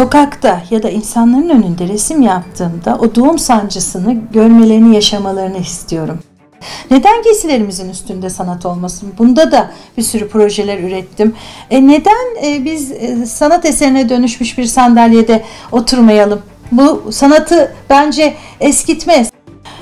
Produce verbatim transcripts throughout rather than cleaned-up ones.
sokakta ya da insanların önünde resim yaptığımda o doğum sancısını görmelerini, yaşamalarını istiyorum. Neden giysilerimizin üstünde sanat olmasın? Bunda da bir sürü projeler ürettim. E neden e biz sanat eserine dönüşmüş bir sandalyede oturmayalım? Bu sanatı bence eskitmez.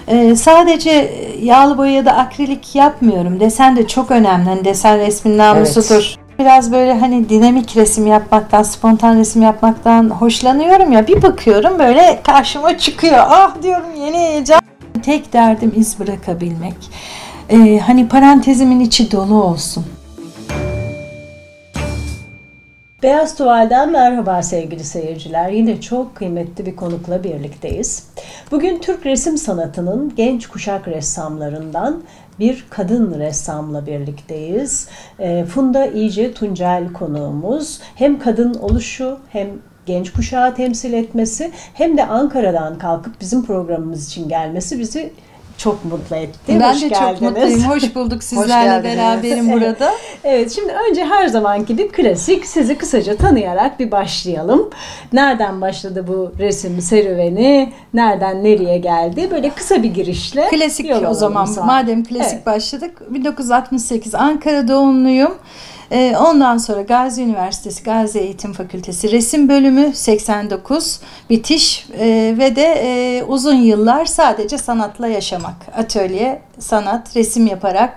E sadece yağlı boya ya da akrilik yapmıyorum. Desen de çok önemli. Hani desen resmin namusudur. Evet. Biraz böyle hani dinamik resim yapmaktan, spontan resim yapmaktan hoşlanıyorum ya. Bir bakıyorum böyle karşıma çıkıyor. Ah diyorum, yeni heyecan. Tek derdim iz bırakabilmek. Ee, hani parantezimin içi dolu olsun. Beyaz Tuval'den merhaba sevgili seyirciler. Yine çok kıymetli bir konukla birlikteyiz. Bugün Türk resim sanatının genç kuşak ressamlarından bir kadın ressamla birlikteyiz. E, Funda İyce Tuncel konuğumuz. Hem kadın oluşu, hem genç kuşağı temsil etmesi, hem de Ankara'dan kalkıp bizim programımız için gelmesi bizi çok mutlu etti. Ben hoş de geldiniz. Çok mutluyum. Hoş bulduk sizlerle. Hoş beraberim burada. Evet, şimdi önce her zamanki gibi klasik, sizi kısaca tanıyarak bir başlayalım. Nereden başladı bu resim serüveni? Nereden nereye geldi? Böyle kısa bir girişle. Klasik o zaman. Sana. Madem klasik evet. Başladık. bin dokuz yüz altmış sekiz Ankara doğumluyum. Ondan sonra Gazi Üniversitesi Gazi Eğitim Fakültesi Resim Bölümü seksen dokuz bitiş ve de uzun yıllar sadece sanatla yaşamak, atölye, sanat, resim yaparak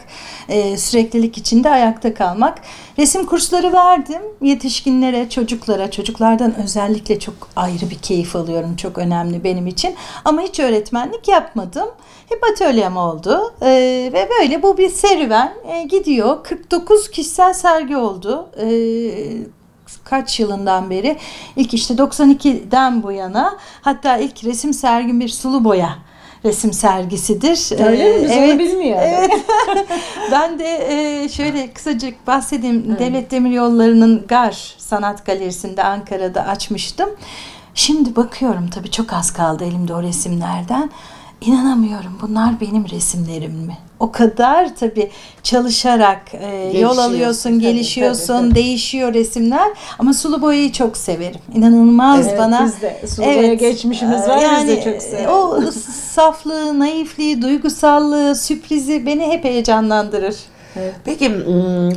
süreklilik içinde ayakta kalmak. Resim kursları verdim yetişkinlere, çocuklara, çocuklardan özellikle çok ayrı bir keyif alıyorum, çok önemli benim için, ama hiç öğretmenlik yapmadım. Hep atölyem oldu ee, ve böyle bu bir serüven ee, gidiyor. kırk dokuz kişisel sergi oldu ee, kaç yılından beri, ilk işte doksan ikiden bu yana, hatta ilk resim sergim bir sulu boya resim sergisidir. Öyle ee, mi? Biz evet, onu bilmiyoruz. Evet. Ben de e, şöyle kısacık bahsedeyim. Evet. Devlet Demiryolları'nın Gar Sanat Galerisi'nde Ankara'da açmıştım. Şimdi bakıyorum, tabii çok az kaldı elimde o resimlerden. İnanamıyorum, bunlar benim resimlerim mi? O kadar tabii çalışarak e, yol alıyorsun, tabii, gelişiyorsun, tabii, tabii. Değişiyor resimler. Ama sulu boyayı çok severim. İnanılmaz evet, bana. Biz de sulu evet, boya geçmişimiz var, yani, biz de çok severim. O saflığı, naifliği, duygusallığı, sürprizi beni hep heyecanlandırır. Evet. Peki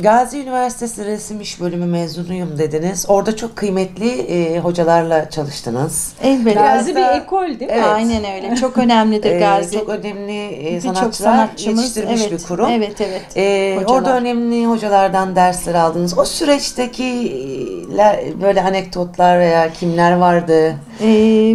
Gazi Üniversitesi Resim İş Bölümü mezunuyum dediniz. Orada çok kıymetli e, hocalarla çalıştınız. Evet. Gazi da, bir ekol değil mi? Evet. Aynen öyle. Çok önemlidir Gazi. E, çok önemli e, sanatçılar yetiştirmiş evet, bir kurum. Evet, evet. E, orada önemli hocalardan dersler aldınız. O süreçtekiler böyle anekdotlar veya kimler vardı? E,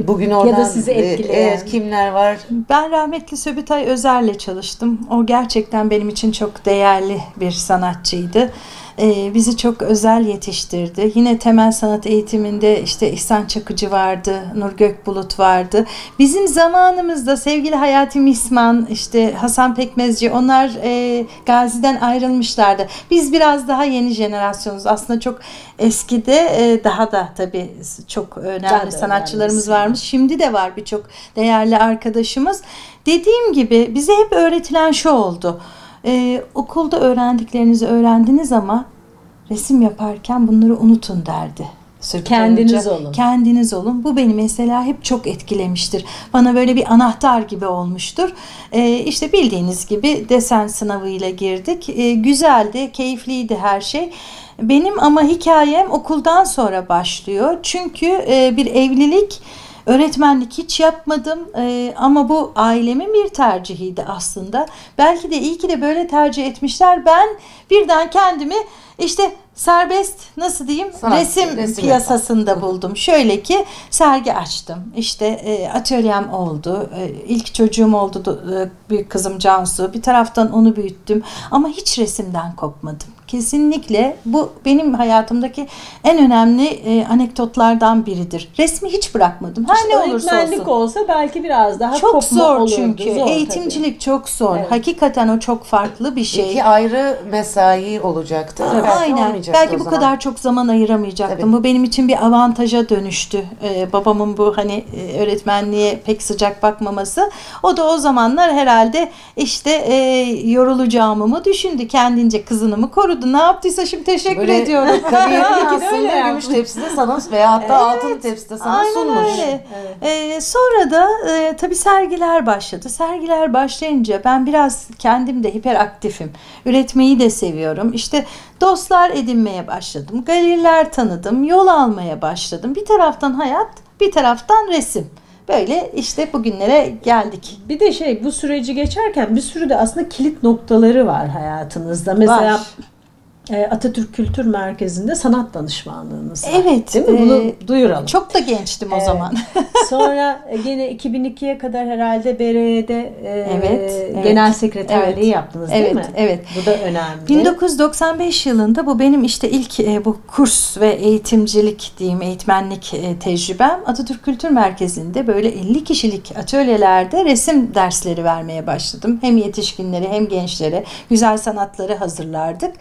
Bugün oradan ya da sizi etkileyen. E, e, kimler var? Ben rahmetli Söbütay Özer'le çalıştım. O gerçekten benim için çok değerli bir sanatçıydı. Ee, bizi çok özel yetiştirdi. Yine temel sanat eğitiminde işte İhsan Çakıcı vardı, Nur Gök vardı. Bizim zamanımızda sevgili Hayati Misman, işte Hasan Pekmezci, onlar e, Gazi'den ayrılmışlardı. Biz biraz daha yeni jenerasyonuz. Aslında çok eskide e, daha da tabii çok önemli daha sanatçılarımız önemlisi. Varmış. Şimdi de var birçok değerli arkadaşımız. Dediğim gibi bize hep öğretilen şu oldu. Ee, okulda öğrendiklerinizi öğrendiniz ama resim yaparken bunları unutun derdi. Sürpü kendiniz olunca, olun. Kendiniz olun. Bu beni mesela hep çok etkilemiştir. Bana böyle bir anahtar gibi olmuştur. Ee, işte bildiğiniz gibi desen sınavıyla girdik. Ee, güzeldi, keyifliydi her şey. Benim ama hikayem okuldan sonra başlıyor. Çünkü e, bir evlilik... Öğretmenlik hiç yapmadım ee, ama bu ailemin bir tercihiydi aslında. Belki de iyi ki de böyle tercih etmişler. Ben birden kendimi işte serbest, nasıl diyeyim, sanat, resim, resim piyasasında yapan. Buldum. Şöyle ki sergi açtım. İşte e, atölyem oldu. E, ilk çocuğum oldu, e, büyük kızım Cansu. Bir taraftan onu büyüttüm ama hiç resimden kopmadım. Kesinlikle bu benim hayatımdaki en önemli e, anekdotlardan biridir. Resmi hiç bırakmadım. Her işte ne olursa olsun. Öğretmenlik olsa belki biraz daha çok kopma zor olurdu. Çünkü. Zor, eğitimcilik tabii. Çok zor. Evet. Hakikaten o çok farklı bir şey. İki ayrı mesai olacaktı. Evet. Aynen. olmayacaktı belki o zaman. Belki bu kadar çok zaman ayıramayacaktım. Tabii. Bu benim için bir avantaja dönüştü. Ee, babamın bu hani öğretmenliğe pek sıcak bakmaması. O da o zamanlar herhalde işte e, yorulacağımı mı düşündü. Kendince kızını mı korudu. Ne yaptıysa şimdi teşekkür böyle, ediyorum. Kariyerin ikisini gümüş tepside sana veya hatta evet, altın tepside sana aynen sunmuş. Öyle. Evet. Ee, sonra da e, tabii sergiler başladı. Sergiler başlayınca ben biraz kendim de hiperaktifim. Üretmeyi de seviyorum. İşte dostlar edinmeye başladım. Galeriler tanıdım. Yol almaya başladım. Bir taraftan hayat, bir taraftan resim. Böyle işte bugünlere geldik. Bir de şey, bu süreci geçerken bir sürü de aslında kilit noktaları var hayatınızda. Mesela var. Atatürk Kültür Merkezi'nde sanat danışmanlığınız var. Evet. Değil mi? Bunu duyuralım. Çok da gençtim o zaman. Sonra gene iki bin ikiye kadar herhalde B R Y'de evet, e, genel evet, sekreterliği evet, yaptınız değil evet, mi? Evet. Bu da önemli. bin dokuz yüz doksan beş yılında bu benim işte ilk e, bu kurs ve eğitimcilik diyeyim, eğitmenlik e, tecrübem. Atatürk Kültür Merkezi'nde böyle elli kişilik atölyelerde resim dersleri vermeye başladım. Hem yetişkinlere hem gençlere güzel sanatları hazırlardık.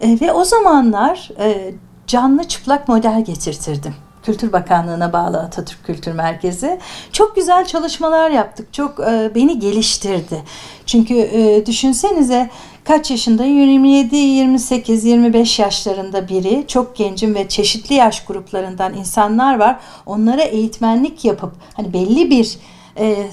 E, ve o zamanlar e, canlı çıplak model getirtirdim. Kültür Bakanlığı'na bağlı Atatürk Kültür Merkezi. Çok güzel çalışmalar yaptık. Çok e, beni geliştirdi. Çünkü e, düşünsenize kaç yaşında? yirmi yedi, yirmi sekiz, yirmi beş yaşlarında biri. Çok gencim ve çeşitli yaş gruplarından insanlar var. Onlara eğitmenlik yapıp hani belli bir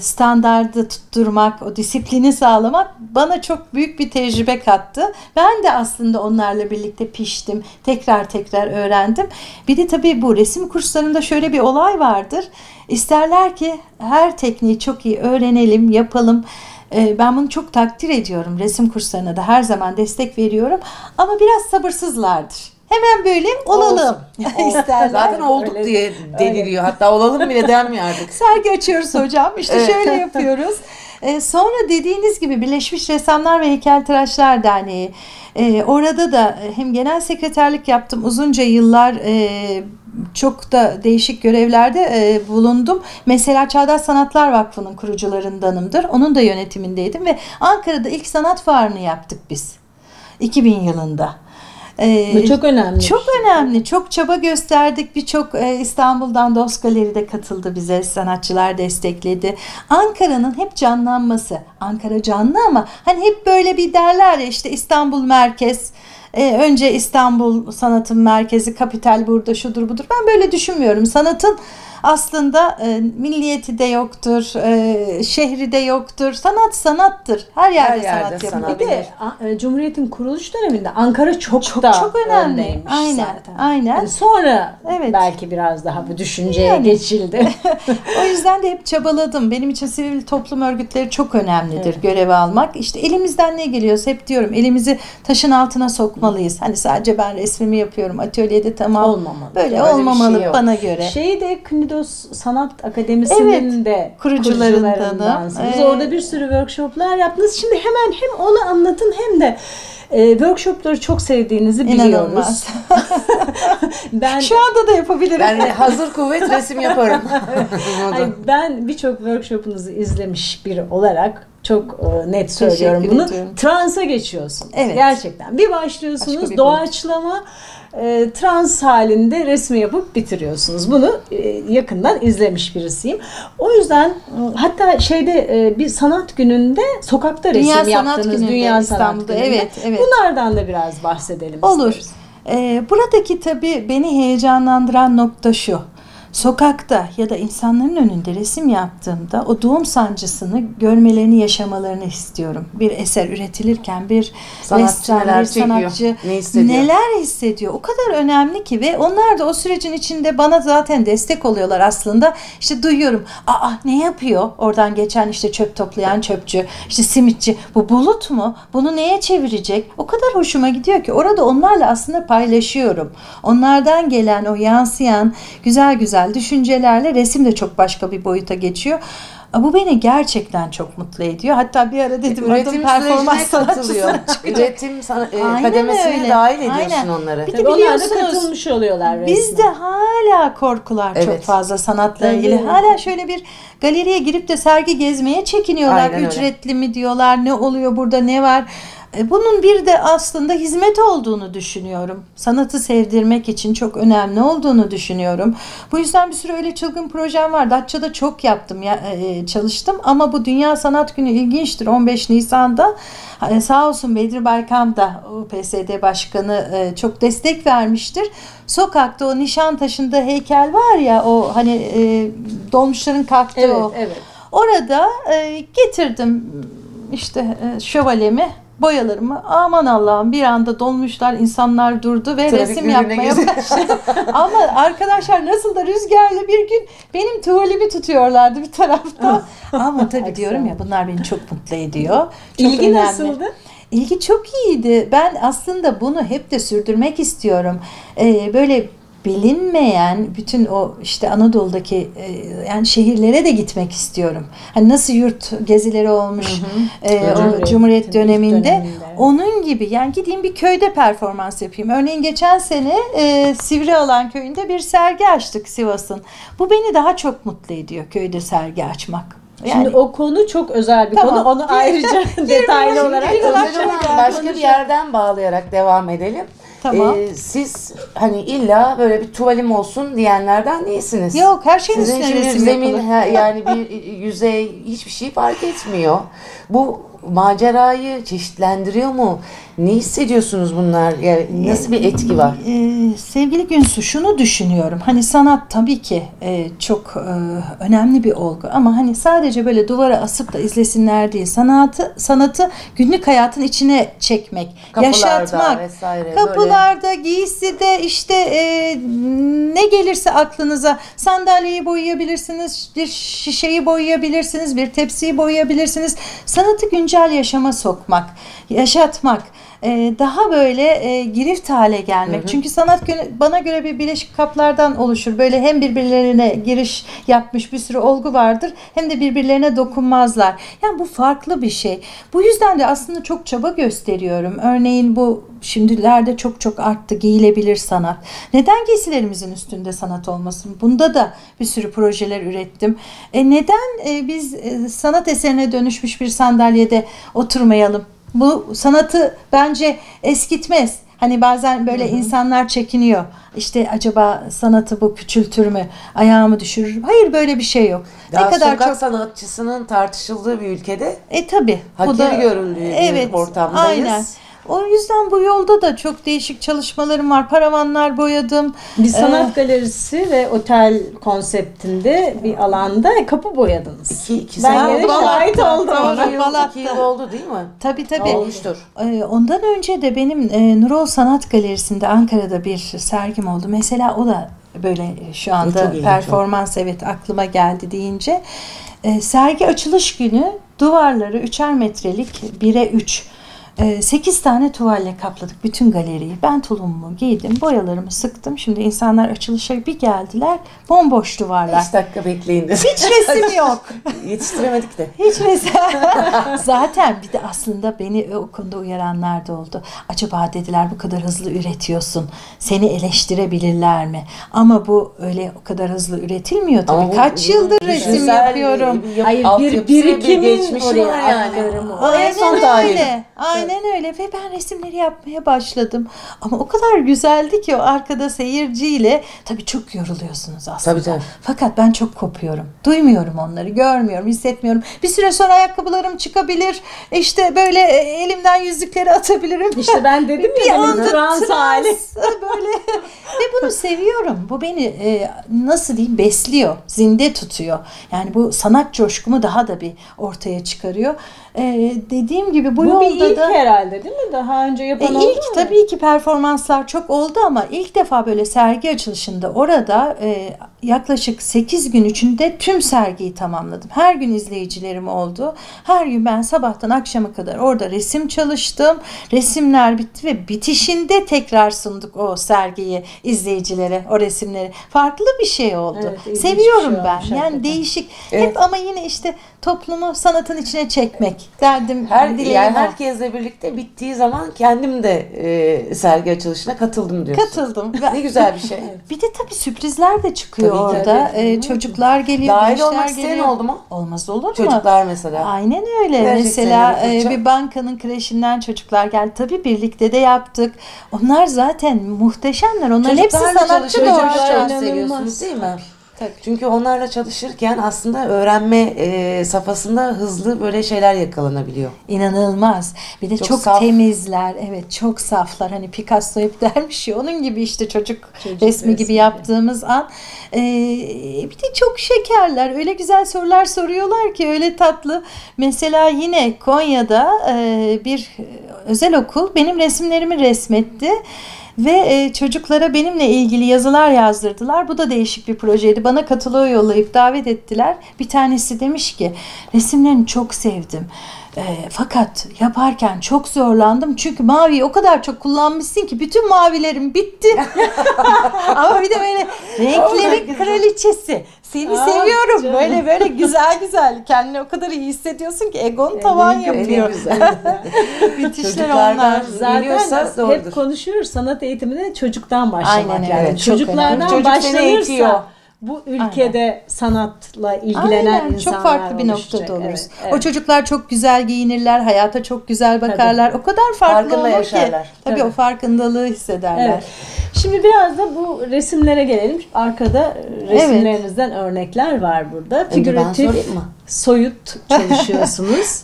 standardı tutturmak, o disiplini sağlamak bana çok büyük bir tecrübe kattı. Ben de aslında onlarla birlikte piştim. Tekrar tekrar öğrendim. Bir de tabii bu resim kurslarında şöyle bir olay vardır. İsterler ki her tekniği çok iyi öğrenelim, yapalım. Ben bunu çok takdir ediyorum. Resim kurslarına da her zaman destek veriyorum. Ama biraz sabırsızlardır. Hemen böyle olalım isterler. Zaten olduk öyle, diye deliriyor. Öyle. Hatta olalım bile denmiyor artık. Sergi açıyoruz hocam. İşte evet, şöyle yapıyoruz. Ee, sonra dediğiniz gibi Birleşmiş Ressamlar ve Heykeltıraşlar Derneği. Ee, orada da hem genel sekreterlik yaptım. Uzunca yıllar e, çok da değişik görevlerde e, bulundum. Mesela Çağdaş Sanatlar Vakfı'nın kurucularındanımdır. Onun da yönetimindeydim ve Ankara'da ilk sanat fuarını yaptık biz. iki bin yılında. Ee, Bu çok önemli. Çok önemli. Çok çaba gösterdik. Birçok e, İstanbul'dan Dost Galeri'de katıldı bize. Sanatçılar destekledi. Ankara'nın hep canlanması. Ankara canlı ama hani hep böyle bir derler ya işte İstanbul merkez. E, önce İstanbul sanatın merkezi, kapital burada, şudur budur. Ben böyle düşünmüyorum. Sanatın aslında e, milliyeti de yoktur, e, şehri de yoktur. Sanat sanattır. Her yerde, Her yerde sanat yapılır. Bir de a, Cumhuriyet'in kuruluş döneminde Ankara çok çok, da çok önemli. Aynen, zaten. Aynen. Yani sonra evet, belki biraz daha bu düşünceye yani geçildi. O yüzden de hep çabaladım. Benim için sivil toplum örgütleri çok önemlidir, evet, görev almak. İşte elimizden ne geliyorsa hep diyorum, elimizi taşın altına sokmalıyız. Hani sadece ben resmimi yapıyorum, atölyede tamam. Olmamalı. Böyle, böyle olmamalı şey bana göre. Şeyi de Dost Sanat Akademisi'nin evet, de kurucularından. Ee, orada bir sürü workshoplar yaptınız. Şimdi hemen hem onu anlatın hem de e, workshopları çok sevdiğinizi biliyoruz. Ben şu anda da yapabilirim. Ben hazır kuvvet resim yaparım. Ay, ben birçok workshopunuzu izlemiş biri olarak çok e, net söylüyorum bunu. Transa geçiyorsunuz. Evet. Gerçekten. Bir başlıyorsunuz bir doğaçlama konu. E, trans halinde resmi yapıp bitiriyorsunuz. Bunu e, yakından izlemiş birisiyim. O yüzden hatta şeyde e, bir sanat gününde sokakta resim Dünya yaptınız. Sanat gününde, Dünya İstanbul'da, Sanat Günü'nde. Evet, evet. Bunlardan da biraz bahsedelim. Olur. E, buradaki tabii beni heyecanlandıran nokta şu. Sokakta ya da insanların önünde resim yaptığımda o doğum sancısını görmelerini, yaşamalarını istiyorum. Bir eser üretilirken bir sanatçı, neler, bir sanatçı ne hissediyor? neler hissediyor? O kadar önemli ki ve onlar da o sürecin içinde bana zaten destek oluyorlar aslında. İşte duyuyorum, aa ne yapıyor? Oradan geçen işte çöp toplayan çöpçü, işte simitçi, bu bulut mu? Bunu neye çevirecek? O kadar hoşuma gidiyor ki orada onlarla aslında paylaşıyorum. Onlardan gelen o yansıyan güzel güzel düşüncelerle resim de çok başka bir boyuta geçiyor. Bu beni gerçekten çok mutlu ediyor. Hatta bir ara dedim e, adım performans sanatçısına çıkacak. Üretim sana, e, kademesine öyle. dahil ediyorsun Aynen. onları. Bir de biliyorsunuz, onlar da katılmış oluyorlar. Bizde hala korkular evet. çok fazla sanatla Değil ilgili. Mi? Hala şöyle bir galeriye girip de sergi gezmeye çekiniyorlar. Aynen Ücretli öyle. mi diyorlar, ne oluyor burada, ne var. Bunun bir de aslında hizmet olduğunu düşünüyorum. Sanatı sevdirmek için çok önemli olduğunu düşünüyorum. Bu yüzden bir sürü öyle çılgın projem var. Datça'da çok yaptım, çalıştım ama bu Dünya Sanat Günü ilginçtir. on beş Nisan'da sağ olsun Bedir Baykan da P S D Başkanı çok destek vermiştir. Sokakta o Nişantaşı'nda heykel var ya, o hani dolmuşların kalktığı, evet, o. Evet. Orada getirdim işte şövalyemi, boyalarımı, aman Allah'ım bir anda dolmuşlar, insanlar durdu ve trafik resim yapmaya başladı. Ama arkadaşlar nasıl da rüzgarlı bir gün benim tuvalimi tutuyorlardı bir tarafta. Ama tabii diyorum ya, bunlar beni çok mutlu ediyor. Çok İlgi önemli. Nasıldı? İlgi çok iyiydi. Ben aslında bunu hep de sürdürmek istiyorum. Ee, böyle bilinmeyen bütün o işte Anadolu'daki yani şehirlere de gitmek istiyorum. Hani nasıl yurt gezileri olmuş, hı hı. E, Cumhuriyet, Cumhuriyet döneminde, döneminde onun gibi yani gideyim bir köyde performans yapayım. Örneğin geçen sene e, Sivrialan köyünde bir sergi açtık, Sivas'ın. Bu beni daha çok mutlu ediyor, köyde sergi açmak. Yani, Şimdi o konu çok özel bir tamam. konu. Onu ayrıca detaylı olarak, özel olarak başka bir yerden bağlayarak devam edelim. Tamam. Ee, siz hani illa böyle bir tuvalim olsun diyenlerden değilsiniz. Yok, her şeyin sizin üstüne resim zemin, he, yani bir yüzey, hiçbir şey fark etmiyor. Bu macerayı çeşitlendiriyor mu? Ne hissediyorsunuz bunlar? Yani nasıl bir etki var? Ee, sevgili Günsu, şunu düşünüyorum. Hani sanat tabii ki e, çok e, önemli bir olgu ama hani sadece böyle duvara asıp da izlesinler diye sanatı sanatı günlük hayatın içine çekmek, kapılarda, yaşatmak, vesaire, kapılarda, böyle... giyside işte e, ne gelirse aklınıza, sandalyeyi boyayabilirsiniz, bir şişeyi boyayabilirsiniz, bir tepsiyi boyayabilirsiniz. Sanatı güncel yaşama sokmak, yaşatmak, daha böyle girift hale gelmek. Hı hı. Çünkü sanat bana göre bir bileşik kaplardan oluşur. Böyle hem birbirlerine giriş yapmış bir sürü olgu vardır, hem de birbirlerine dokunmazlar. Yani bu farklı bir şey. Bu yüzden de aslında çok çaba gösteriyorum. Örneğin bu şimdilerde çok çok arttı, giyilebilir sanat. Neden giysilerimizin üstünde sanat olmasın? Bunda da bir sürü projeler ürettim. E neden e biz sanat eserine dönüşmüş bir sandalyede oturmayalım? Bu sanatı bence eskitmez. Hani bazen böyle, hı hı, insanlar çekiniyor. İşte acaba sanatı bu küçültür mü? Ayağımı düşürür mü? Hayır, böyle bir şey yok. Daha ne kadar sokak çok... sanatçısının tartışıldığı bir ülkede. E tabii. Hakir da... görüldüğü evet, bir ortamdayız. Aynen. O yüzden bu yolda da çok değişik çalışmalarım var. Paravanlar boyadım. Bir sanat ee, galerisi ve otel konseptinde bir alanda kapı boyadınız. İki, iki ben yere şahit oldum. İki yıl oldu değil mi? Tabii tabii. Olmuştur. Ee, ondan önce de benim e, Nurol Sanat Galerisi'nde Ankara'da bir sergim oldu. Mesela o da böyle şu anda performans çok. Evet, aklıma geldi deyince. E, sergi açılış günü duvarları üçer metrelik bire üç. sekiz tane tuvalle kapladık bütün galeriyi. Ben tulumumu giydim, boyalarımı sıktım. Şimdi insanlar açılışa bir geldiler, bomboş duvarlar. beş dakika bekleyin. Hiç resim yok. Yetiştiremedik de. Hiç resim. Zaten bir de aslında beni o konuda uyaranlar da oldu. Acaba dediler, bu kadar hızlı üretiyorsun, seni eleştirebilirler mi? Ama bu öyle o kadar hızlı üretilmiyor tabii. Ama kaç bu, yıldır resim yapıyorum. Bir, bir, Hayır, bir birikimin oraya aktarımı. Aynen öyle. Aynen. Aynen öyle ve ben resimleri yapmaya başladım. Ama o kadar güzeldi ki o arkada seyirciyle, tabii çok yoruluyorsunuz aslında. Tabii, tabii. Fakat ben çok kopuyorum. Duymuyorum onları, görmüyorum, hissetmiyorum. Bir süre sonra ayakkabılarım çıkabilir. İşte böyle elimden yüzükleri atabilirim. İşte ben dedim ya, bir anda trans böyle. Ve bunu seviyorum. Bu beni nasıl diyeyim, besliyor, zinde tutuyor. Yani bu sanat coşkumu daha da bir ortaya çıkarıyor. Ee, dediğim gibi bu, bu yolda bir ilk da... herhalde değil mi? Daha önce yapan e, oldu ilk, mu? Tabii ki performanslar çok oldu ama ilk defa böyle sergi açılışında orada e, yaklaşık sekiz gün içinde tüm sergiyi tamamladım. Her gün izleyicilerim oldu. Her gün ben sabahtan akşama kadar orada resim çalıştım. Resimler bitti ve bitişinde tekrar sunduk o sergiyi izleyicilere o resimleri. Farklı bir şey oldu. Evet, seviyorum şey ben. Yani hakikaten değişik. Evet. Hep ama yine işte toplumu sanatın içine çekmek derdim. Her, yani herkesle birlikte bittiği zaman kendim de e, sergi açılışına katıldım diyorsun. Katıldım. Ne güzel bir şey. Bir de tabii sürprizler de çıkıyor tabii, orada. Tabii. Ee, çocuklar geliyor. Dahil olmak isteyen oldu mu? Olmaz olur mu? Çocuklar mesela. Aynen öyle. Gerçekten mesela e, bir bankanın kreşinden çocuklar geldi. Tabii birlikte de yaptık. Onlar zaten muhteşemler. Onların hepsi sanatçı doğru. Seviyorsunuz değil mi? Tabii. Çünkü onlarla çalışırken aslında öğrenme e, safhasında hızlı böyle şeyler yakalanabiliyor. İnanılmaz. Bir de çok, çok saf. Temizler. Evet, çok saflar. Hani Picasso hep dermiş ya, onun gibi işte çocuk, çocuk resmi gibi yaptığımız an. E, bir de çok şekerler. Öyle güzel sorular soruyorlar ki, öyle tatlı. Mesela yine Konya'da e, bir özel okul benim resimlerimi resmetti. Ve çocuklara benimle ilgili yazılar yazdırdılar. Bu da değişik bir projeydi. Bana katılıyor yollayıp davet ettiler. Bir tanesi demiş ki, resimlerini çok sevdim. E, fakat yaparken çok zorlandım. Çünkü maviyi o kadar çok kullanmışsın ki bütün mavilerim bitti. Ama bir de böyle renklerin kraliçesi. Seni Aa, seviyorum. Canım. Böyle böyle güzel güzel. Kendini o kadar iyi hissediyorsun ki egon tavan yapıyor. Bitişler onlar. Zaten doğrudur. Hep konuşuyoruz, sanat eğitimine çocuktan başlamak. Aynen, yani evet, çocuklardan Çocuk başlanırsa bu ülkede aynen. sanatla ilgilenen aynen. insanlar çok farklı bir noktada oluruz. Evet, evet. O çocuklar çok güzel giyinirler, hayata çok güzel bakarlar. Tabii. O kadar farklı Farkında olur yaşarlar. Ki. Tabii, tabii o farkındalığı hissederler. Evet. Şimdi biraz da bu resimlere gelelim. Arkada resimlerinizden evet. örnekler var burada. Figüratif, soyut çalışıyorsunuz.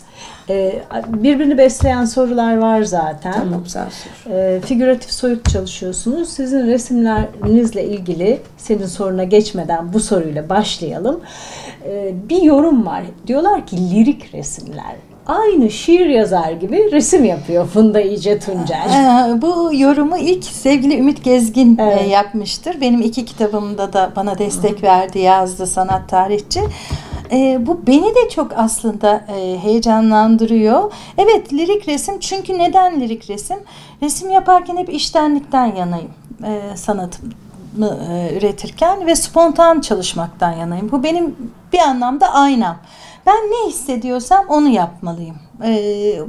Ee, birbirini besleyen sorular var zaten. Tamam, sen sor. Ee, figüratif soyut çalışıyorsunuz. Sizin resimlerinizle ilgili, senin soruna geçmeden bu soruyla başlayalım. Ee, bir yorum var. Diyorlar ki lirik resimler. Aynı şiir yazar gibi resim yapıyor Funda İyce Tuncel. Bu yorumu ilk sevgili Ümit Gezgin evet. yapmıştır. Benim iki kitabımda da bana destek verdi, yazdı, sanat tarihçi. E, bu beni de çok aslında e, heyecanlandırıyor. Evet, lirik resim. Çünkü neden lirik resim? Resim yaparken hep iştenlikten yanayım e, sanatımı e, üretirken ve spontan çalışmaktan yanayım. Bu benim bir anlamda aynam. Ben ne hissediyorsam onu yapmalıyım. E,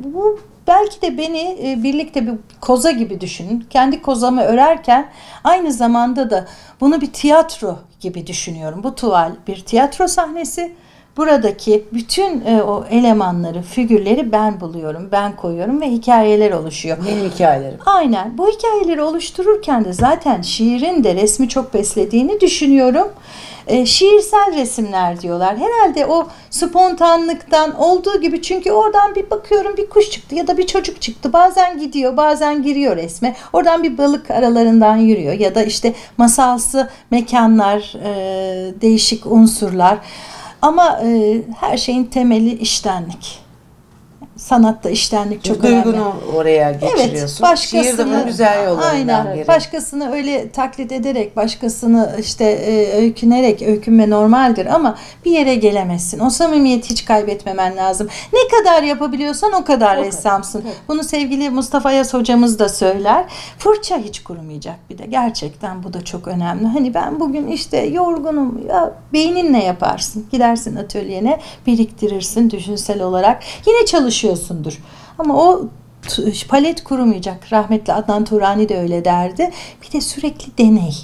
bu belki de beni e, birlikte bir koza gibi düşünün. Kendi kozamı örerken aynı zamanda da bunu bir tiyatro gibi düşünüyorum. Bu tuval bir tiyatro sahnesi. Buradaki bütün e, o elemanları, figürleri ben buluyorum, ben koyuyorum ve hikayeler oluşuyor. Benim hikayelerim. Aynen. Bu hikayeleri oluştururken de zaten şiirin de resmi çok beslediğini düşünüyorum. E, şiirsel resimler diyorlar. Herhalde o spontanlıktan olduğu gibi, çünkü oradan bir bakıyorum bir kuş çıktı ya da bir çocuk çıktı. Bazen gidiyor, bazen giriyor resme. Oradan bir balık aralarından yürüyor ya da işte masalsı mekanlar, e, değişik unsurlar. Ama e, her şeyin temeli iştenlik. Sanatta iştenlik çok Duygunu önemli. Duygunu oraya geçiriyorsun. Evet, şiir de bu güzel yollarından biri. Başkasını öyle taklit ederek, başkasını işte e, öykünerek, öykünme normaldir ama bir yere gelemezsin. O samimiyeti hiç kaybetmemen lazım. Ne kadar yapabiliyorsan o kadar okay. ressamsın. Evet. Bunu sevgili Mustafa Yaz hocamız da söyler. Fırça hiç kurumayacak bir de. Gerçekten bu da çok önemli. Hani ben bugün işte yorgunum. Ya, beyninle yaparsın. Gidersin atölyene, biriktirirsin düşünsel olarak. Yine çalışıyorsun. Ama o palet kurumayacak. Rahmetli Adnan Turani de öyle derdi. Bir de sürekli deney.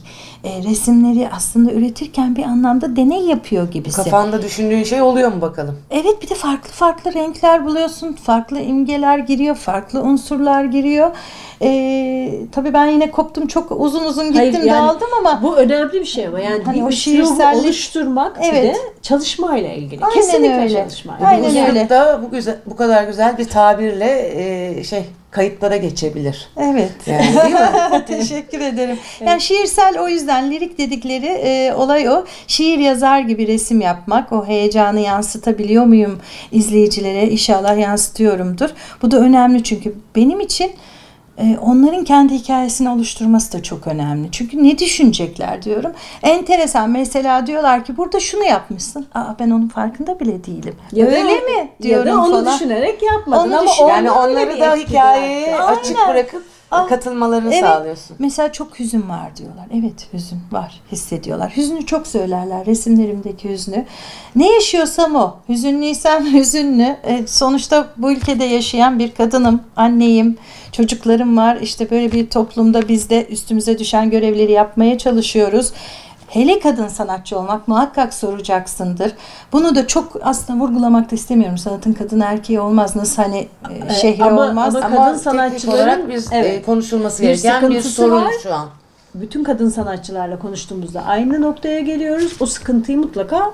E, resimleri aslında üretirken bir anlamda deney yapıyor gibisin. Kafanda düşündüğün şey oluyor mu bakalım? Evet, bir de farklı farklı renkler buluyorsun. Farklı imgeler giriyor. Farklı unsurlar giriyor. E, tabii ben yine koptum. Çok uzun uzun gittim. Hayır, yani dağıldım ama. Bu önemli bir şey ama. Yani hani bir şiirsellik oluşturmak evet. bir de çalışmayla ilgili. Aynen Kesinlikle öyle. çalışmayla Aynen ilgili. Aynen öyle. Da bu, güzel, bu kadar güzel bir tabirle e, şey... kayıtlara geçebilir. Evet. Yani, değil mi? Teşekkür ederim. Evet. Yani şiirsel, o yüzden lirik dedikleri e, olay o. Şiir yazar gibi resim yapmak. O heyecanı yansıtabiliyor muyum izleyicilere? İnşallah yansıtıyorumdur. Bu da önemli çünkü benim için e, onların kendi hikayesini oluşturması da çok önemli. Çünkü ne düşünecekler diyorum. Enteresan. Mesela diyorlar ki burada şunu yapmışsın. Aa, ben onun farkında bile değilim. Ya Öyle mi? mi? diyorum ya da onu falan. düşünerek yapmadın onu ama düşünerek yani onları da hikayeye açık bırakıp ah, katılmalarını evet, sağlıyorsun. Mesela çok hüzün var diyorlar. Evet, hüzün var, hissediyorlar. Hüznü çok söylerler, resimlerimdeki hüznü. Ne yaşıyorsam o. Hüzünlüysem hüzünlü. E, sonuçta bu ülkede yaşayan bir kadınım, anneyim, çocuklarım var. İşte böyle bir toplumda biz de üstümüze düşen görevleri yapmaya çalışıyoruz. Hele kadın sanatçı olmak muhakkak soracaksındır. Bunu da çok aslında vurgulamak da istemiyorum. Sanatın kadın erkeği olmaz. Nasıl hani e, şehri ama, olmaz. Ama kadın ama sanatçıların bir, evet, konuşulması gereken bir, bir sorun var şu an. Bütün kadın sanatçılarla konuştuğumuzda aynı noktaya geliyoruz. O sıkıntıyı mutlaka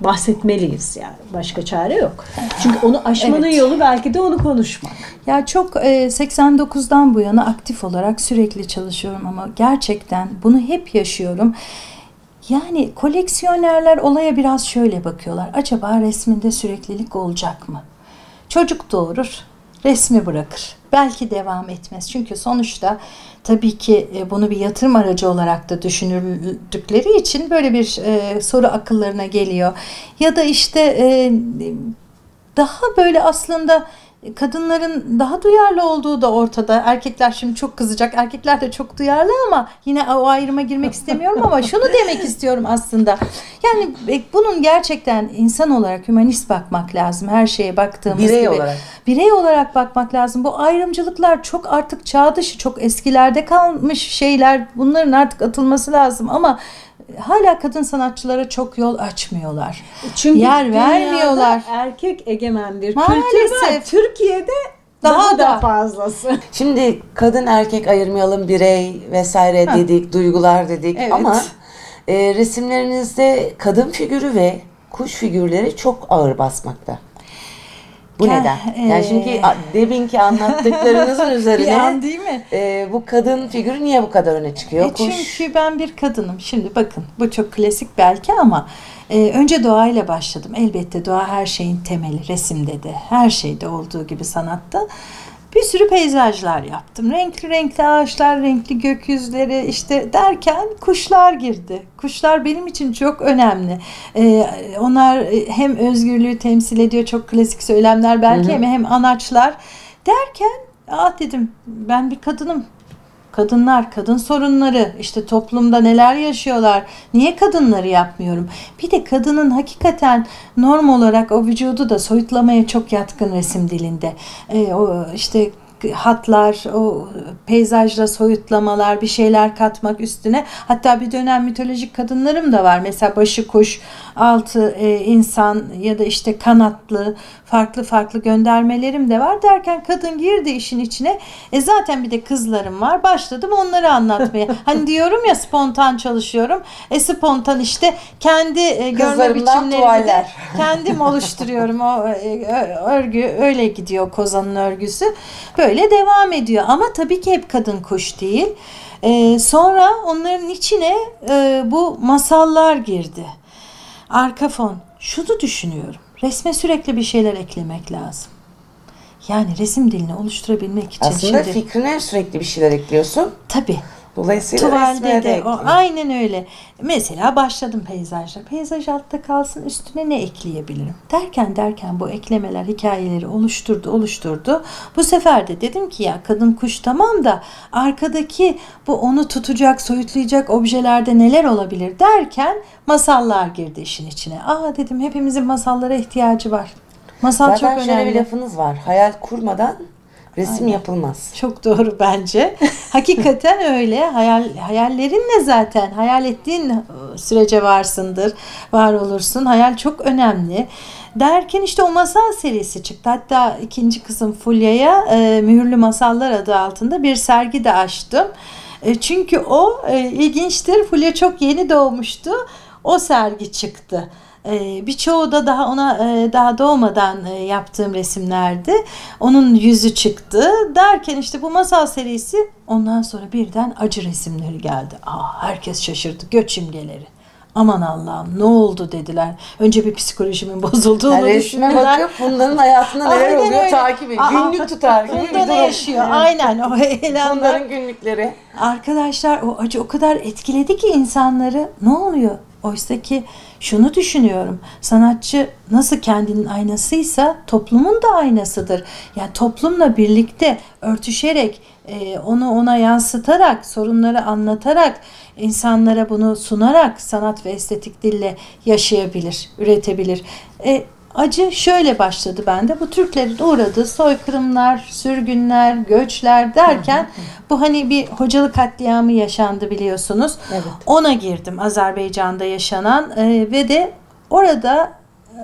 bahsetmeliyiz yani. Başka çare yok. Çünkü onu aşmanın evet, yolu belki de onu konuşmak. Ya çok seksen dokuzdan bu yana aktif olarak sürekli çalışıyorum ama gerçekten bunu hep yaşıyorum. Yani koleksiyonerler olaya biraz şöyle bakıyorlar. Acaba resminde süreklilik olacak mı? Çocuk doğurur, resmi bırakır. Belki devam etmez. Çünkü sonuçta tabii ki bunu bir yatırım aracı olarak da düşünüldükleri için böyle bir soru akıllarına geliyor. Ya da işte daha böyle aslında... Kadınların daha duyarlı olduğu da ortada. Erkekler şimdi çok kızacak. Erkekler de çok duyarlı ama yine o ayrıma girmek istemiyorum ama şunu demek istiyorum aslında. Yani bunun gerçekten insan olarak hümanist bakmak lazım. Her şeye baktığımız birey gibi. Olarak. Birey olarak bakmak lazım. Bu ayrımcılıklar çok artık çağ dışı, çok eskilerde kalmış şeyler. Bunların artık atılması lazım ama hala kadın sanatçılara çok yol açmıyorlar. Çünkü yer vermiyorlar. Erkek egemen bir maalesef kültür var. Türkiye'de daha, daha da, da fazlası. Şimdi kadın erkek ayırmayalım, birey vesaire ha, dedik, duygular dedik evet, ama e, resimlerinizde kadın figürü ve kuş figürleri çok ağır basmakta. Bu ya, neden? Ee, yani çünkü deminki anlattıklarınızın üzerine yani, değil mi? E, bu kadın figürü niye bu kadar öne çıkıyor? E, çünkü ben bir kadınım. Şimdi bakın bu çok klasik belki ama e, önce doğayla başladım. Elbette doğa her şeyin temeli. Resimde de her şeyde olduğu gibi sanatta. Bir sürü peyzajlar yaptım. Renkli renkli ağaçlar, renkli gökyüzleri işte derken kuşlar girdi. Kuşlar benim için çok önemli. Ee, onlar hem özgürlüğü temsil ediyor, çok klasik söylemler belki hı hı, hem, hem anaçlar. Derken ah dedim ben bir kadınım. Kadınlar, kadın sorunları, işte toplumda neler yaşıyorlar, niye kadınları yapmıyorum? Bir de kadının hakikaten norm olarak o vücudu da soyutlamaya çok yatkın resim dilinde. E, o işte hatlar, o peyzajla soyutlamalar, bir şeyler katmak üstüne. Hatta bir dönem mitolojik kadınlarım da var. Mesela başı kuş, altı e, insan ya da işte kanatlı, farklı farklı göndermelerim de var. Derken kadın girdi işin içine. E zaten bir de kızlarım var. Başladım onları anlatmaya. Hani diyorum ya spontan çalışıyorum. E spontan işte kendi e, görme biçimlerimi de kendim oluşturuyorum. O e, örgü öyle gidiyor, kozanın örgüsü. Böyle devam ediyor ama tabii ki hep kadın kuş değil. Ee, sonra onların içine e, bu masallar girdi. Arka fon. Şunu düşünüyorum. Resme sürekli bir şeyler eklemek lazım. Yani resim dilini oluşturabilmek için. Aslında şimdi, fikrine sürekli bir şeyler ekliyorsun. Tabii. Dolayısıyla tuvalde de o, aynen öyle. Mesela başladım peyzajla. Peyzaj altta kalsın, üstüne ne ekleyebilirim? Derken derken bu eklemeler hikayeleri oluşturdu oluşturdu. Bu sefer de dedim ki ya kadın kuş tamam da arkadaki bu onu tutacak, soyutlayacak objelerde neler olabilir derken masallar girdi işin içine. Aa dedim hepimizin masallara ihtiyacı var. Masal zaten çok önemli. Zaten şöyle bir lafınız var. Hayal kurmadan resim aynen, yapılmaz. Çok doğru bence. Hakikaten öyle. Hayal, hayallerinle zaten hayal ettiğin sürece varsındır, var olursun. Hayal çok önemli. Derken işte o masal serisi çıktı. Hatta ikinci kızım Fulya'ya e, Mühürlü Masallar adı altında bir sergi de açtım. E, çünkü o e, ilginçtir. Fulya çok yeni doğmuştu. O sergi çıktı. Birçoğu da daha ona daha doğmadan yaptığım resimlerdi. Onun yüzü çıktı. Derken işte bu masal serisi ondan sonra birden acı resimleri geldi. Aa, herkes şaşırdı. Göç imgeleri. Aman Allah'ım ne oldu dediler. Önce bir psikolojimin bozulduğunu yani düşündüler. Resme bakıp bunların hayatında neler oluyor öyle, takip ediyor. Günlük tutar gibi. Bunda ne yaşıyor? Aynen o eylemler. Bunların günlükleri. Arkadaşlar o acı o kadar etkiledi ki insanları. Ne oluyor? Oysa ki şunu düşünüyorum, sanatçı nasıl kendinin aynasıysa toplumun da aynasıdır. Yani toplumla birlikte örtüşerek, onu ona yansıtarak, sorunları anlatarak, insanlara bunu sunarak sanat ve estetik dille yaşayabilir, üretebilir. E, acı şöyle başladı bende. Bu Türklerin uğradığı soykırımlar, sürgünler, göçler derken bu hani bir Hocalı katliamı yaşandı biliyorsunuz. Evet. Ona girdim, Azerbaycan'da yaşanan e, ve de orada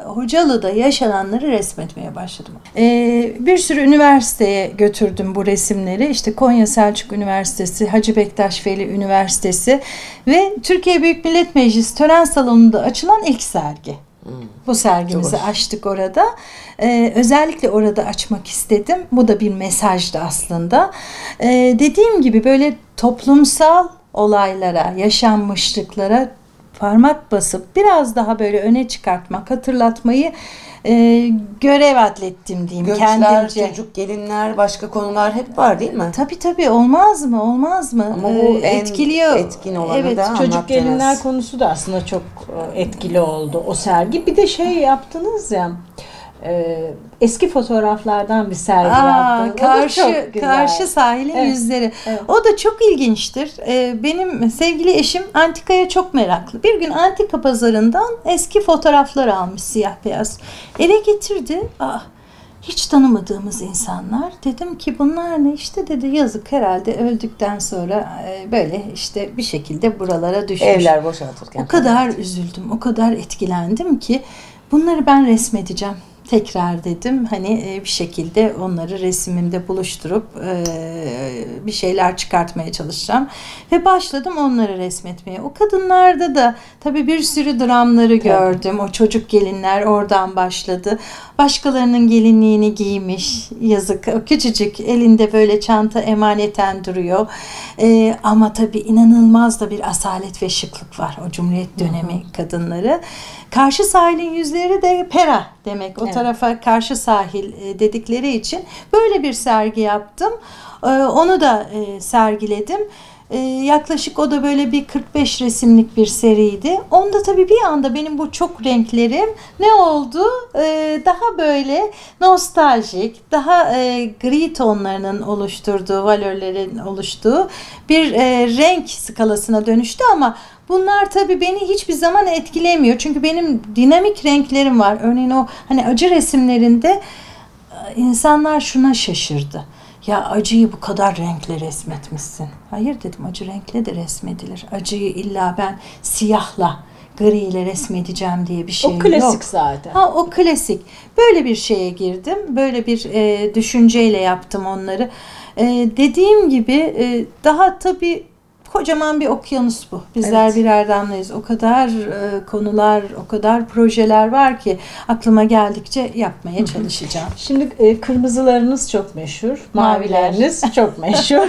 Hocalı'da yaşananları resmetmeye başladım. Ee, bir sürü üniversiteye götürdüm bu resimleri. İşte Konya Selçuk Üniversitesi, Hacı Bektaş Veli Üniversitesi ve Türkiye Büyük Millet Meclisi tören salonunda açılan ilk sergi. Hmm. Bu sergimizi Çok açtık hoş. orada. Ee, özellikle orada açmak istedim. Bu da bir mesajdı aslında. Ee, dediğim gibi böyle toplumsal olaylara, yaşanmışlıklara parmak basıp biraz daha böyle öne çıkartmak, hatırlatmayı e, görev atlettim diyeyim. Göçler, kendimce. Çocuk, gelinler, başka konular hep var değil mi? Tabii tabii. Olmaz mı? Olmaz mı? Ama bu ee, etkiliyor. Etkin olanı evet, da anlattınız. Çocuk, gelinler konusu da aslında çok etkili oldu o sergi. Bir de şey yaptınız ya, eski fotoğraflardan bir sergi yaptım. Karşı, karşı sahilin evet, yüzleri. Evet. O da çok ilginçtir. Benim sevgili eşim antikaya çok meraklı. Bir gün antika pazarından eski fotoğraflar almış, siyah beyaz. Eve getirdi. Ah, hiç tanımadığımız insanlar. Dedim ki bunlar ne? İşte dedi, yazık herhalde öldükten sonra böyle işte bir şekilde buralara düşmüş. Evler boşaltırken. O kadar üzüldüm. O kadar etkilendim ki bunları ben resmedeceğim. Tekrar dedim hani bir şekilde onları resimimde buluşturup bir şeyler çıkartmaya çalışacağım. Ve başladım onları resmetmeye. O kadınlarda da tabii bir sürü dramları gördüm. O çocuk gelinler oradan başladı. Başkalarının gelinliğini giymiş, yazık. O küçücük elinde böyle çanta emaneten duruyor. Ee, ama tabii inanılmaz da bir asalet ve şıklık var o Cumhuriyet dönemi Hı-hı. kadınları. Karşı sahilin yüzleri de pera demek. O evet. tarafa karşı sahil dedikleri için böyle bir sergi yaptım. Ee, onu da e, sergiledim. Ee, yaklaşık o da böyle bir kırk beş resimlik bir seriydi. Onda tabii bir anda benim bu çok renklerim ne oldu? Ee, daha böyle nostaljik, daha e, gri tonlarının oluşturduğu, valörlerin oluştuğu bir e, renk skalasına dönüştü ama bunlar tabii beni hiçbir zaman etkilemiyor. Çünkü benim dinamik renklerim var. Örneğin o hani acı resimlerinde insanlar şuna şaşırdı. Ya acıyı bu kadar renkle resmetmişsin. Hayır dedim, acı renkle de resmedilir. Acıyı illa ben siyahla, griyle resmedeceğim diye bir şey yok. O klasik yok. zaten. Ha, o klasik. Böyle bir şeye girdim. Böyle bir e, düşünceyle yaptım onları. E, dediğim gibi e, daha tabii kocaman bir okyanus bu. Bizler evet. birer damlayız. O kadar e, konular, o kadar projeler var ki aklıma geldikçe yapmaya çalışacağım. Şimdi e, kırmızılarınız çok meşhur. Mavileriniz çok meşhur.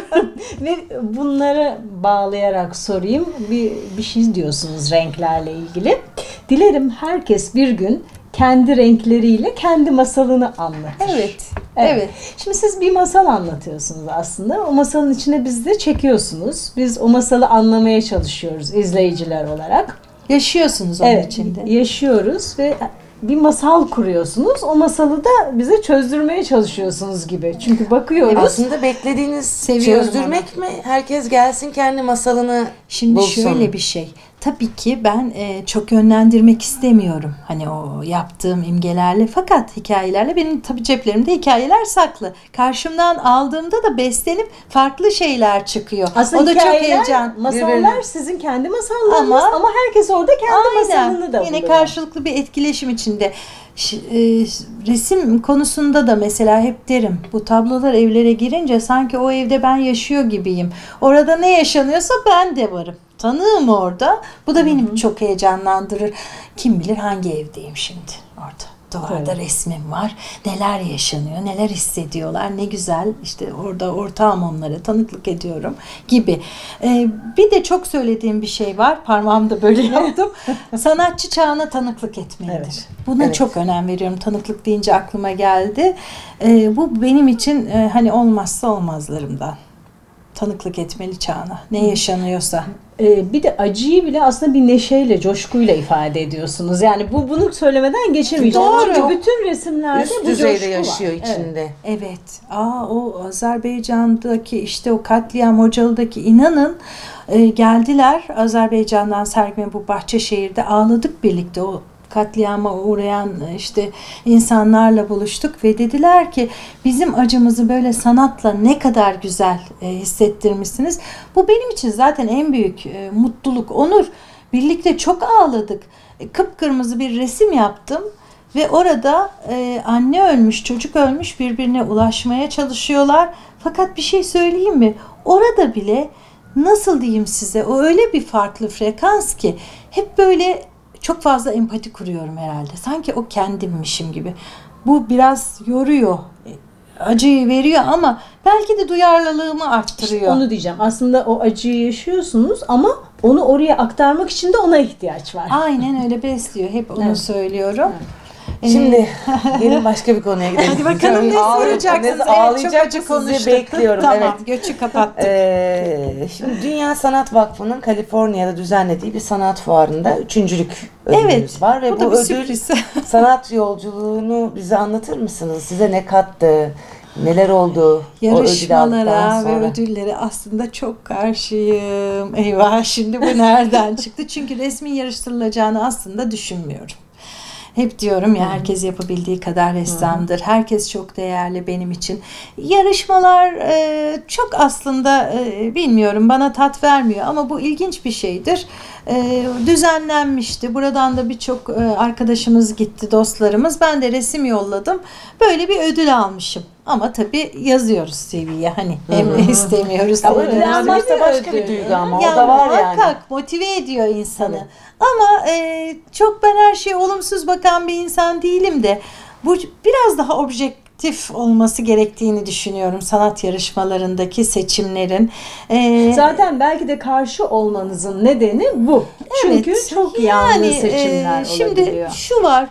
Ve bunları bağlayarak sorayım. Bir, bir şey diyorsunuz renklerle ilgili. Dilerim herkes bir gün kendi renkleriyle kendi masalını anlatır. Evet. Evet. evet. Şimdi siz bir masal anlatıyorsunuz aslında. O masalın içine biz de çekiyorsunuz. Biz o masalı anlamaya çalışıyoruz izleyiciler olarak. Yaşıyorsunuz onun evet, içinde. Yaşıyoruz ve bir masal kuruyorsunuz. O masalı da bize çözdürmeye çalışıyorsunuz gibi. Çünkü bakıyoruz. Evet, aslında beklediğiniz Seviyorum çözdürmek onu. mi? Herkes gelsin kendi masalını Şimdi bulsun. Şöyle bir şey. Tabii ki ben e, çok yönlendirmek istemiyorum. Hani o yaptığım imgelerle, fakat hikayelerle, benim tabii ceplerimde hikayeler saklı. Karşımdan aldığımda da beslenip farklı şeyler çıkıyor. Aslında o da çok heyecan. Masallar sizin kendi masallarınız ama, ama herkes orada kendi aynen, masalını da buluyor. Yine karşılıklı bir etkileşim içinde. Resim konusunda da mesela hep derim, bu tablolar evlere girince sanki o evde ben yaşıyor gibiyim. Orada ne yaşanıyorsa ben de varım. Tanığım orada. Bu da benim Hı-hı. çok heyecanlandırır. Kim bilir hangi evdeyim şimdi orada. Duvarda evet. resmim var. Neler yaşanıyor, neler hissediyorlar, ne güzel. İşte orada ortağım, onlara tanıklık ediyorum gibi. Ee, bir de çok söylediğim bir şey var. Parmağımda böyle yaptım. Sanatçı çağına tanıklık etmelidir. Evet. Buna evet. çok önem veriyorum. Tanıklık deyince aklıma geldi. Ee, bu benim için e, hani olmazsa olmazlarımdan. Tanıklık etmeli çağına. Ne yaşanıyorsa. e, bir de acıyı bile aslında bir neşeyle, coşkuyla ifade ediyorsunuz. Yani bu bunu söylemeden geçemeyeceğim. Doğru. Çünkü bütün resimlerde üst düzeyde yaşıyor var. içinde. Evet. evet. Aa, o Azerbaycan'daki işte o katliam Hocalı'daki inanın e, geldiler Azerbaycan'dan sergime bu Bahçeşehir'de ağladık birlikte o katliama uğrayan işte insanlarla buluştuk ve dediler ki bizim acımızı böyle sanatla ne kadar güzel hissettirmişsiniz. Bu benim için zaten en büyük mutluluk, onur. Birlikte çok ağladık. Kıpkırmızı bir resim yaptım ve orada anne ölmüş, çocuk ölmüş, birbirine ulaşmaya çalışıyorlar. Fakat bir şey söyleyeyim mi? Orada bile nasıl diyeyim size, o öyle bir farklı frekans ki hep böyle çok fazla empati kuruyorum herhalde. Sanki o kendimmişim gibi. Bu biraz yoruyor, acıyı veriyor ama belki de duyarlılığımı arttırıyor. İşte onu diyeceğim. Aslında o acıyı yaşıyorsunuz ama onu oraya aktarmak için de ona ihtiyaç var. Aynen öyle besliyor. Hep onu evet. söylüyorum. Evet. Şimdi gelin başka bir konuya gidelim. Hadi bakalım ne soracaksınız? Ağlayacak evet, çok acı konuştuk. Bekliyorum. Tamam, evet. Göçü kapattık. Ee, şimdi Dünya Sanat Vakfı'nın Kaliforniya'da düzenlediği bir sanat fuarında üçüncülük ödülümüz evet, var. Ve bu, bu ödül sanat yolculuğunu bize anlatır mısınız? Size ne kattı? Neler oldu? Yarışmalara ve ödüllere aslında çok karşıyım. Eyvah, şimdi bu nereden çıktı? Çünkü resmin yarıştırılacağını aslında düşünmüyorum. Hep diyorum ya, herkes yapabildiği kadar ressamdır. Herkes çok değerli benim için. Yarışmalar e, çok aslında e, bilmiyorum, bana tat vermiyor ama bu ilginç bir şeydir. E, düzenlenmişti. Buradan da birçok e, arkadaşımız gitti, dostlarımız. Ben de resim yolladım. Böyle bir ödül almışım. Ama tabii yazıyoruz seviye hani hem Hı-hı. istemiyoruz. Ya, ödül almak da başka ödül. bir duygu ama yani, o da var yani. Muhakkak motive ediyor insanı. Tabii. Ama e, çok ben her şeye olumsuz bakan bir insan değilim de bu biraz daha objektif olması gerektiğini düşünüyorum sanat yarışmalarındaki seçimlerin. E, Zaten belki de karşı olmanızın nedeni bu. Evet, çünkü çok yani, yanlış seçimler e, şimdi olabiliyor. Şimdi şu var.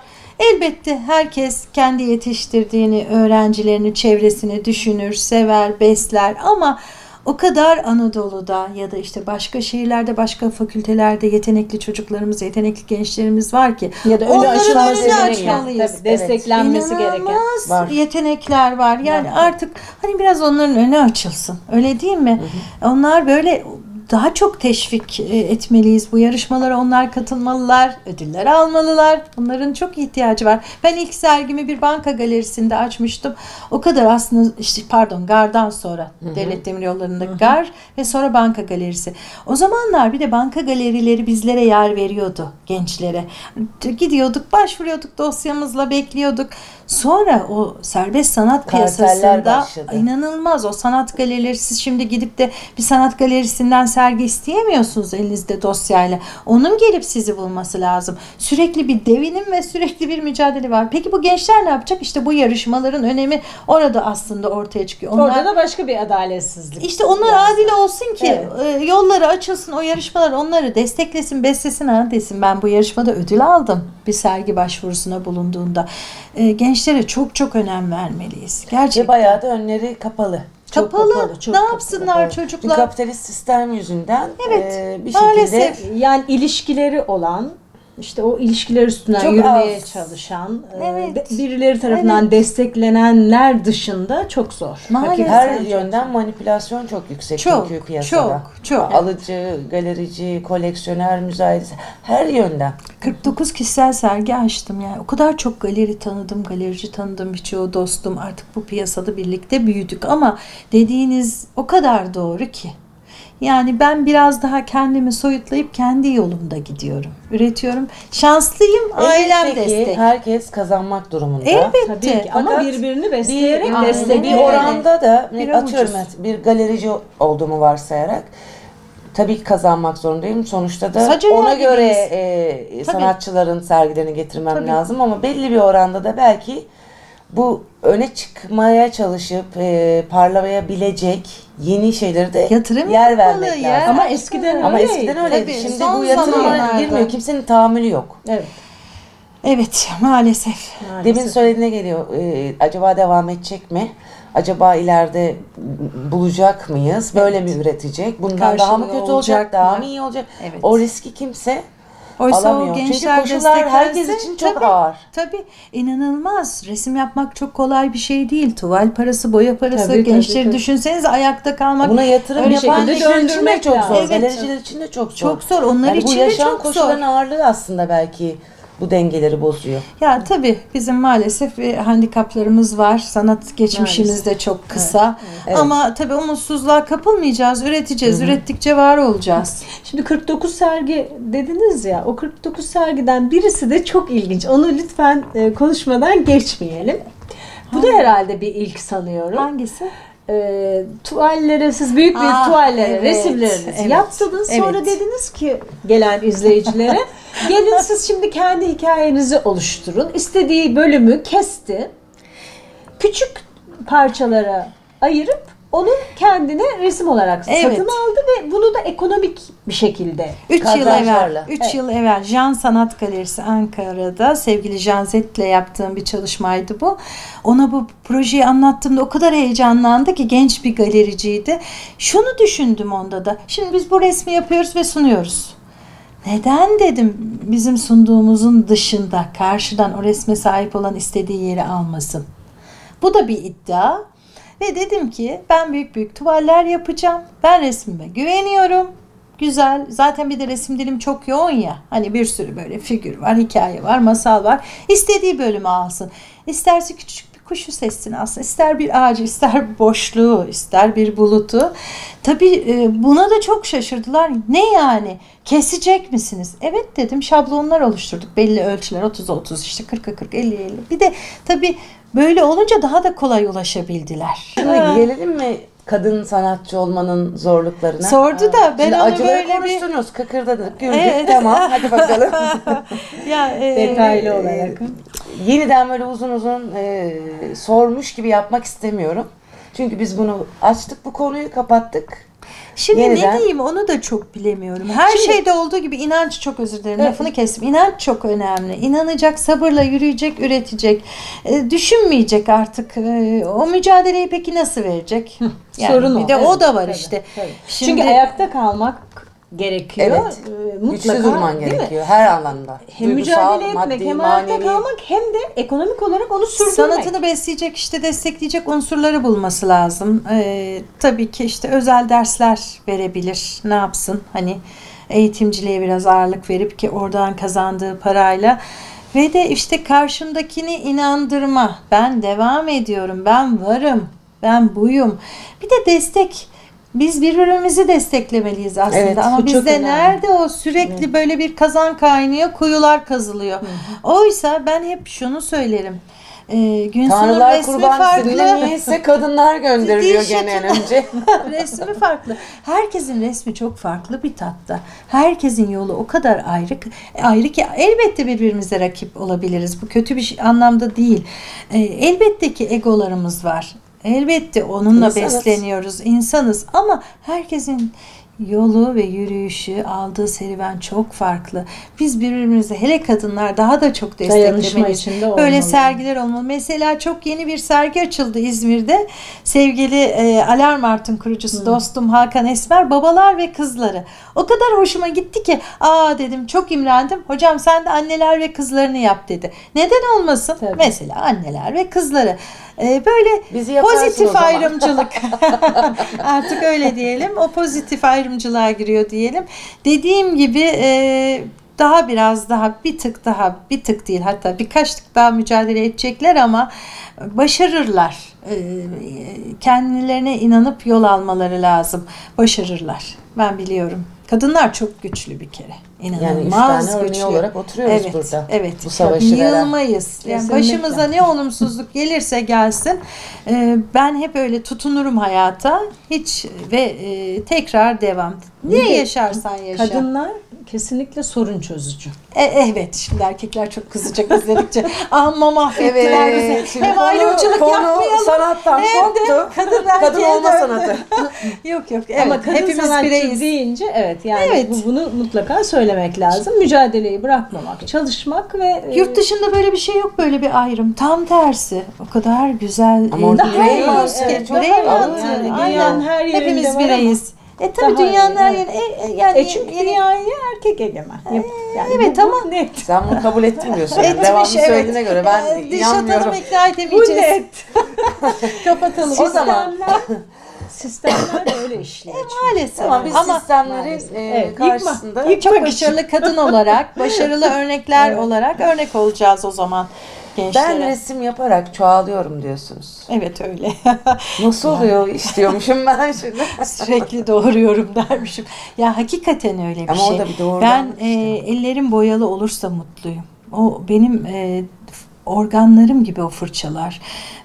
Elbette herkes kendi yetiştirdiğini, öğrencilerini, çevresini düşünür, sever, besler ama o kadar Anadolu'da ya da işte başka şehirlerde, başka fakültelerde yetenekli çocuklarımız, yetenekli gençlerimiz var ki ya da onların önünü açmalıyız. Tabii, desteklenmesi evet. gereken var. Yetenekler var. Yani var. Artık hani biraz onların önü açılsın. Öyle değil mi? Hı hı. Onlar böyle daha çok teşvik etmeliyiz. Bu yarışmalara onlar katılmalılar, ödüller almalılar. Bunların çok ihtiyacı var. Ben ilk sergimi bir banka galerisinde açmıştım. O kadar aslında işte pardon gardan sonra Hı-hı. Devlet Demiryolları'ndaki Hı-hı. gar ve sonra banka galerisi. O zamanlar bir de banka galerileri bizlere yer veriyordu, gençlere. Gidiyorduk, başvuruyorduk dosyamızla, bekliyorduk. Sonra o serbest sanat piyasasında inanılmaz o sanat galerileri, siz şimdi gidip de bir sanat galerisinden sergi isteyemiyorsunuz elinizde dosyayla. Onun gelip sizi bulması lazım. Sürekli bir devinim ve sürekli bir mücadele var. Peki bu gençler ne yapacak? İşte bu yarışmaların önemi orada aslında ortaya çıkıyor. Onlar, orada da başka bir adaletsizlik. İşte onlar yani. Adil olsun ki evet. yolları açılsın, o yarışmalar onları desteklesin, beslesin. Ha desin, ben bu yarışmada ödül aldım bir sergi başvurusuna bulunduğunda. Gençlere çok çok önem vermeliyiz. Gerçekten. Ve bayağı da önleri kapalı. Çok kapalı. kapalı çok ne yapsınlar kapalı. Çocuklar? Çünkü kapitalist sistem yüzünden evet, e, bir maalesef. Şekilde yani ilişkileri olan, işte o ilişkiler üstünden çok yürümeye az. Çalışan, evet. e, birileri tarafından evet. desteklenenler dışında çok zor. Maalesef. Her yönden zor. Manipülasyon çok yüksek. Çok, çünkü piyasada. Çok, çok. Alıcı, galerici, koleksiyoner, müzayesi her yönden. kırk dokuz kişisel sergi açtım yani. O kadar çok galeri tanıdım, galerici tanıdım, birçoğu dostum. Artık bu piyasada birlikte büyüdük ama dediğiniz o kadar doğru ki. Yani ben biraz daha kendimi soyutlayıp kendi yolumda gidiyorum. Üretiyorum. Şanslıyım. Ailem evet, peki, destek. Herkes kazanmak durumunda. Elbette. Tabii ki. Ama birbirini besleyerek destek. Bir oranda da bir atıyorum ucuz. Bir galerici olduğumu varsayarak tabii ki kazanmak zorundayım. Sonuçta da sadece ona göre e, sanatçıların sergilerini getirmem tabii. lazım ama belli bir oranda da belki bu öne çıkmaya çalışıp e, parlayabilecek yeni şeyleri de yatırım yer vermek lazım. Yer. Ama eskiden ama öyle. Ama eskiden öyleydi. Tabii, şimdi bu yatırımlara girmiyor. Kimsenin tahammülü yok. Evet. Evet, maalesef. maalesef. Demin söylediğine geliyor. Ee, acaba devam edecek mi? Acaba ileride bulacak mıyız? Böyle evet. mi üretecek? Bundan Karşılığı daha mı kötü olacak? olacak daha mı iyi olacak? Evet. O riski kimse Oysa alamıyor. O gençler Çünkü koşullar herkes için çok tabii, ağır. Tabii, inanılmaz. Resim yapmak çok kolay bir şey değil. Tuval parası, boya parası, tabii, gençleri tabii, düşünseniz tabii. ayakta kalmak. Buna yatırım yapan kişiler için de çok zor. Evet. Galericiler için de çok zor. Çok zor. Onlar yani için de çok zor. Bu yaşam koşulların ağırlığı aslında belki bu dengeleri bozuyor. Ya tabii bizim maalesef e, handikaplarımız var. Sanat geçmişimiz maalesef. de çok kısa. Evet, evet. Ama tabii umutsuzluğa kapılmayacağız. Üreteceğiz. Hı-hı. Ürettikçe var olacağız. Şimdi kırk dokuz sergi dediniz ya. O kırk dokuz sergiden birisi de çok ilginç. Onu lütfen e, konuşmadan geçmeyelim. Bu ha. da herhalde bir ilk sanıyorum. Hangisi? E, tuvallere, siz büyük büyük Aa, tuvallere evet, resimlerinizi evet, yaptınız. Evet. Sonra dediniz ki gelen izleyicilere gelin siz şimdi kendi hikayenizi oluşturun. İstediği bölümü kesti. Küçük parçalara ayırıp onu kendine resim olarak evet. satın aldı ve bunu da ekonomik bir şekilde üç yıl evvel üç evet. yıl evvel Jan Sanat Galerisi Ankara'da sevgili Jan Zed'le yaptığım bir çalışmaydı bu. Ona bu projeyi anlattığımda o kadar heyecanlandı ki, genç bir galericiydi. Şunu düşündüm onda da. Şimdi biz bu resmi yapıyoruz ve sunuyoruz. Neden dedim bizim sunduğumuzun dışında karşıdan o resme sahip olan istediği yeri almasın? Bu da bir iddia. Ve dedim ki ben büyük büyük tuvaller yapacağım. Ben resmime güveniyorum. Güzel. Zaten bir de resim dilim çok yoğun ya. Hani bir sürü böyle figür var, hikaye var, masal var. İstediği bölümü alsın. İsterse küçük bir kuşu sessin alsın. İster bir ağacı, ister boşluğu, ister bir bulutu. Tabii buna da çok şaşırdılar. Ne yani? Kesecek misiniz? Evet dedim. Şablonlar oluşturduk. Belli ölçüler. otuza otuz, işte kırka kırk, elliye elli. Bir de tabii böyle olunca daha da kolay ulaşabildiler. Şuna gelelim mi kadın sanatçı olmanın zorluklarına? Sordu ha. da ben Şimdi onu böyle konuştunuz, bir... kıkırdadık, güldük, evet. tamam hadi bakalım. ya, e, Detaylı olarak. E, yeniden böyle uzun uzun e, sormuş gibi yapmak istemiyorum. Çünkü biz bunu açtık, bu konuyu kapattık. Şimdi Yeniden. ne diyeyim onu da çok bilemiyorum. Her Şimdi, şeyde olduğu gibi inanç çok özür dilerim. Evet. Lafını kestim. İnanç çok önemli. İnanacak, sabırla yürüyecek, üretecek. E, düşünmeyecek artık. E, o mücadeleyi peki nasıl verecek? Yani Sorun bir o. Bir de evet, o da var tabii, işte. Tabii. Şimdi, Çünkü ayakta kalmak gerekiyor. Evet. Mutlaka, güçlü durman gerekiyor her anlamda. Hem Duygusal, mücadele etmek, maddi, hem ayakta kalmak, hem de ekonomik olarak onu sürdürmek. Sanatını besleyecek, işte destekleyecek unsurları bulması lazım. Ee, tabii ki işte özel dersler verebilir. Ne yapsın? Hani eğitimciliğe biraz ağırlık verip ki oradan kazandığı parayla. Ve de işte karşımdakini inandırma. Ben devam ediyorum. Ben varım. Ben buyum. Bir de destek. Biz birbirimizi desteklemeliyiz aslında evet, ama bizde önemli. nerede o sürekli evet. böyle bir kazan kaynıyor, kuyular kazılıyor. Hı hı. Oysa ben hep şunu söylerim. Ee, Günsun'un resmi farklı. Niyeyse kadınlar gönderiyor gene önce. Resmi farklı. Herkesin resmi çok farklı bir tatta. Herkesin yolu o kadar ayrı, ayrı ki elbette birbirimize rakip olabiliriz. Bu kötü bir şey, anlamda değil. Ee, elbette ki egolarımız var. Elbette onunla İnsanız. besleniyoruz. İnsanız ama herkesin yolu ve yürüyüşü, aldığı serüven çok farklı. Biz birbirimizi, hele kadınlar, daha da çok desteklemeliyiz. Böyle sergiler olmalı. Mesela çok yeni bir sergi açıldı İzmir'de. Sevgili e, Alarm Art'ın kurucusu Hı. dostum Hakan Esmer, babalar ve kızları. O kadar hoşuma gitti ki, aa dedim, çok imrendim. Hocam sen de anneler ve kızlarını yap dedi. Neden olmasın? Tabii. Mesela anneler ve kızları. E, böyle pozitif ayrımcılık. Artık öyle diyelim. O pozitif ayrımcılık ayrımcılığa giriyor diyelim. Dediğim gibi e, daha biraz daha bir tık daha bir tık değil hatta birkaç tık daha mücadele edecekler ama başarırlar. E, kendilerine inanıp yol almaları lazım. Başarırlar. Ben biliyorum. Kadınlar çok güçlü bir kere. İnanılmaz yani güçlü. olarak oturuyoruz evet, burada. Evet. Bu savaşı Yılmayız. Yani başımıza ne olumsuzluk gelirse gelsin. Ben hep öyle tutunurum hayata. Hiç ve tekrar devam. Niye yaşarsan yaşa. Kadınlar kesinlikle sorun çözücü. E, evet. Şimdi erkekler çok kızacak izledikçe. Amma mahvettiler evet, bizi. Hem ayrımcılık yapmayalım. Sanattan koptu. Kadın, kadın olma döndü. Sanatı. yok yok. Evet, ama kadın hepimiz bireyiz deyince evet yani evet. Bu, bunu mutlaka söylemek lazım. Mücadeleyi bırakmamak, çalışmak ve... Yurt dışında böyle bir şey yok, böyle bir ayrım. Tam tersi. O kadar güzel. Ama daha iyi. Evet, yani, aynen her yerinde hepimiz var bireyiz. Ama. E tabii daha dünyanın her yeri e, yani e çünkü dünyayı erkek egemen. E, yani evet ama net. Sen bunu kabul etmiyorsun. Yani. Devamlı söylediğine evet. göre ben e, inanmıyorum. Bu net. Kapatalım. Sistemler, o zaman sistemler böyle işliyor. E, maalesef. Ama biz ama, sistemlerin e, evet, karşısında yıkma, yıkma çok başarılı kadın olarak, başarılı örnekler evet. olarak örnek olacağız o zaman. Gençlere. Ben resim yaparak çoğalıyorum diyorsunuz. Evet öyle. Nasıl oluyor iş diyormuşum ben şimdi. Sürekli doğruyorum dermişim. Ya hakikaten öyle bir ama şey. Ama o da bir doğrudan. Ben e, ellerim boyalı olursa mutluyum. O benim e, organlarım gibi o fırçalar.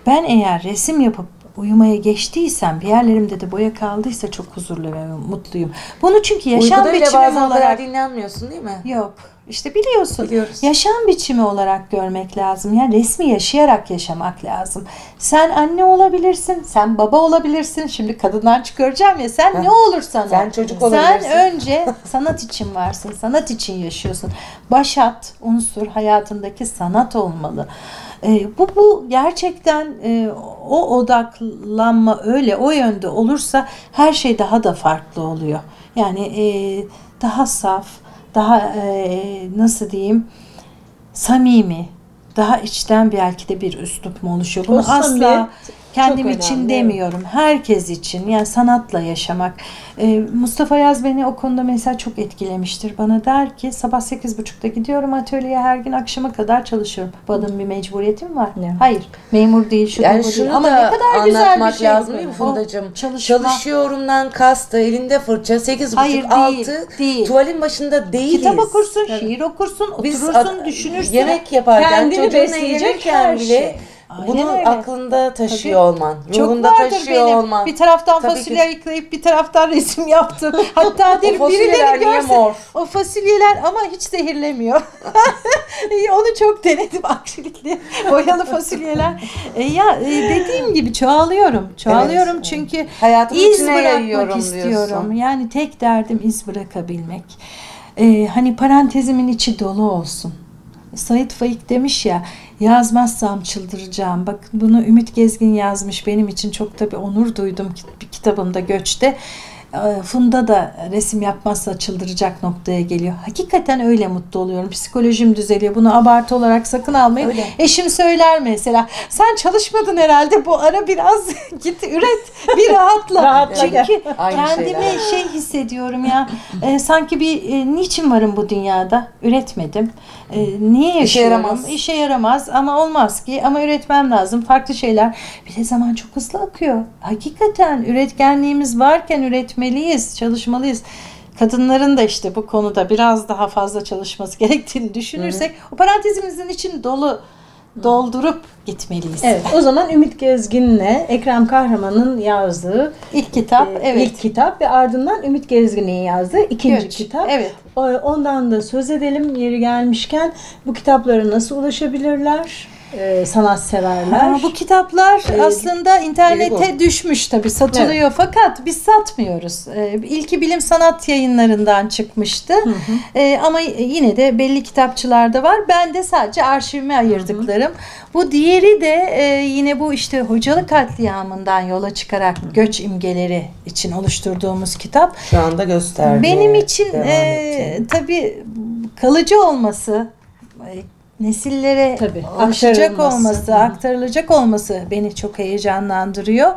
Ben eğer resim yapıp uyumaya geçtiysem, bir yerlerimde de boya kaldıysa çok huzurlu ve mutluyum. Bunu çünkü yaşam uykuda biçimi olarak... Uykuda bile bazen dinlenmiyorsun değil mi? Yok. İşte biliyorsun. Biliyoruz. Yaşam biçimi olarak görmek lazım. Yani resmi yaşayarak yaşamak lazım. Sen anne olabilirsin, sen baba olabilirsin. Şimdi kadından çıkaracağım ya, sen ha. ne olursan sen çocuk olabilirsin. Sen önce sanat için varsın, sanat için yaşıyorsun. Başat unsur hayatındaki sanat olmalı. E, bu bu gerçekten e, o odaklanma öyle o yönde olursa her şey daha da farklı oluyor. Yani e, daha saf, daha e, nasıl diyeyim samimi, daha içten belki de bir üslup mu oluşuyor. Bunu asla kendim için demiyorum. Herkes için yani sanatla yaşamak. E, Mustafa Yaz beni o konuda mesela çok etkilemiştir. Bana der ki sabah sekiz buçukta gidiyorum atölyeye, her gün akşama kadar çalışıyorum. Bu adamın bir mecburiyetim var. Yani. Hayır. Memur değil. Şu yani şunu değil. Ama ne kadar güzel bir şey. Lazım değil mi Fundacığım? Çalışıyorumdan kasta, elinde fırça, sekiz buçuk altı tuvalin başında değiliz. Kitap okursun, evet. şiir okursun, oturursun, biz düşünürsün. Yemek yaparken, kendini besleyecekken bile şey. Bunu aklında taşıyor tabii. olman, ruhunda taşıyor benim. Olman. Bir taraftan tabii fasulye ki. Yıkayıp bir taraftan resim yaptım. Hatta derim birileri görse o fasulyeler ama hiç zehirlemiyor. Onu çok denedim akrilikli boyalı fasulyeler. E ya dediğim gibi çoğalıyorum. Çoğalıyorum evet. çünkü hayatımın iz bırakmak istiyorum. Diyorsun. Yani tek derdim iz bırakabilmek. E, hani parantezimin içi dolu olsun. Sait Faik demiş ya, yazmazsam çıldıracağım. Bak bunu Ümit Gezgin yazmış. Benim için çok tabii onur duydum bir kitabımda, Göç'te. Funda da resim yapmazsa çıldıracak noktaya geliyor. Hakikaten öyle mutlu oluyorum. Psikolojim düzeliyor. Bunu abartı olarak sakın almayın. Öyle. Eşim söyler mesela. Sen çalışmadın herhalde. Bu ara biraz git üret. Bir rahatla. Rahatla. Çünkü kendimi şey hissediyorum ya. E, sanki bir e, niçin varım bu dünyada? Üretmedim. E, niye yaşıyorum? İşe yaramaz. İşe yaramaz ama olmaz ki. Ama üretmem lazım. Farklı şeyler. Bir de zaman çok hızlı akıyor. Hakikaten üretkenliğimiz varken üretme çalışmalıyız. Kadınların da işte bu konuda biraz daha fazla çalışması gerektiğini düşünürsek hı hı. o parantezimizin için dolu doldurup gitmeliyiz. Evet, o zaman Ümit Gezgin'le Ekrem Kahraman'ın yazdığı ilk kitap, e, evet. ilk kitap ve ardından Ümit Gezgin'in yazdığı ikinci Göç. Kitap. Evet. Ondan da söz edelim yeri gelmişken. Bu kitaplara nasıl ulaşabilirler? Ee, sanatseverler. Aa, bu kitaplar ee, aslında internete düşmüş tabii, satılıyor evet. fakat biz satmıyoruz. Ee, ilki Bilim Sanat Yayınlarından çıkmıştı. Hı hı. Ee, ama yine de belli kitapçılarda var. Ben de sadece arşivime ayırdıklarım. Hı hı. Bu diğeri de e, yine bu işte Hocalı katliamından yola çıkarak hı. göç imgeleri için oluşturduğumuz kitap. Şu anda gösterdi. Benim için e, tabii kalıcı olması, nesillere tabii, aktarılacak olması, aktarılacak olması beni çok heyecanlandırıyor.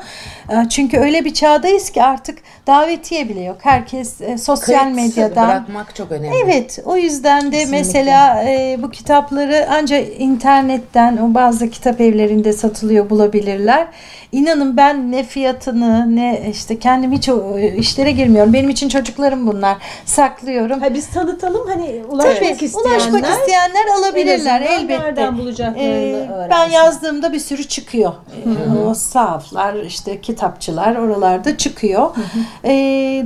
Çünkü öyle bir çağdayız ki artık davetiye bile yok. Herkes sosyal kayıt medyadan. Bırakmak çok önemli. Evet, o yüzden de kesinlikle. Mesela bu kitapları ancak internetten, o bazı kitap evlerinde satılıyor, bulabilirler. İnanın ben ne fiyatını ne işte kendim hiç o işlere girmiyorum. Benim için çocuklarım bunlar. Saklıyorum. Ha, biz tanıtalım hani ulaşmak, tabii, isteyenler, ulaşmak isteyenler alabilirler. bulacaklar elbette. Nereden bulacaklarını ee, ben yazdığımda bir sürü çıkıyor. Hı-hı. O sahaflar, işte kitapçılar oralarda çıkıyor. Ee,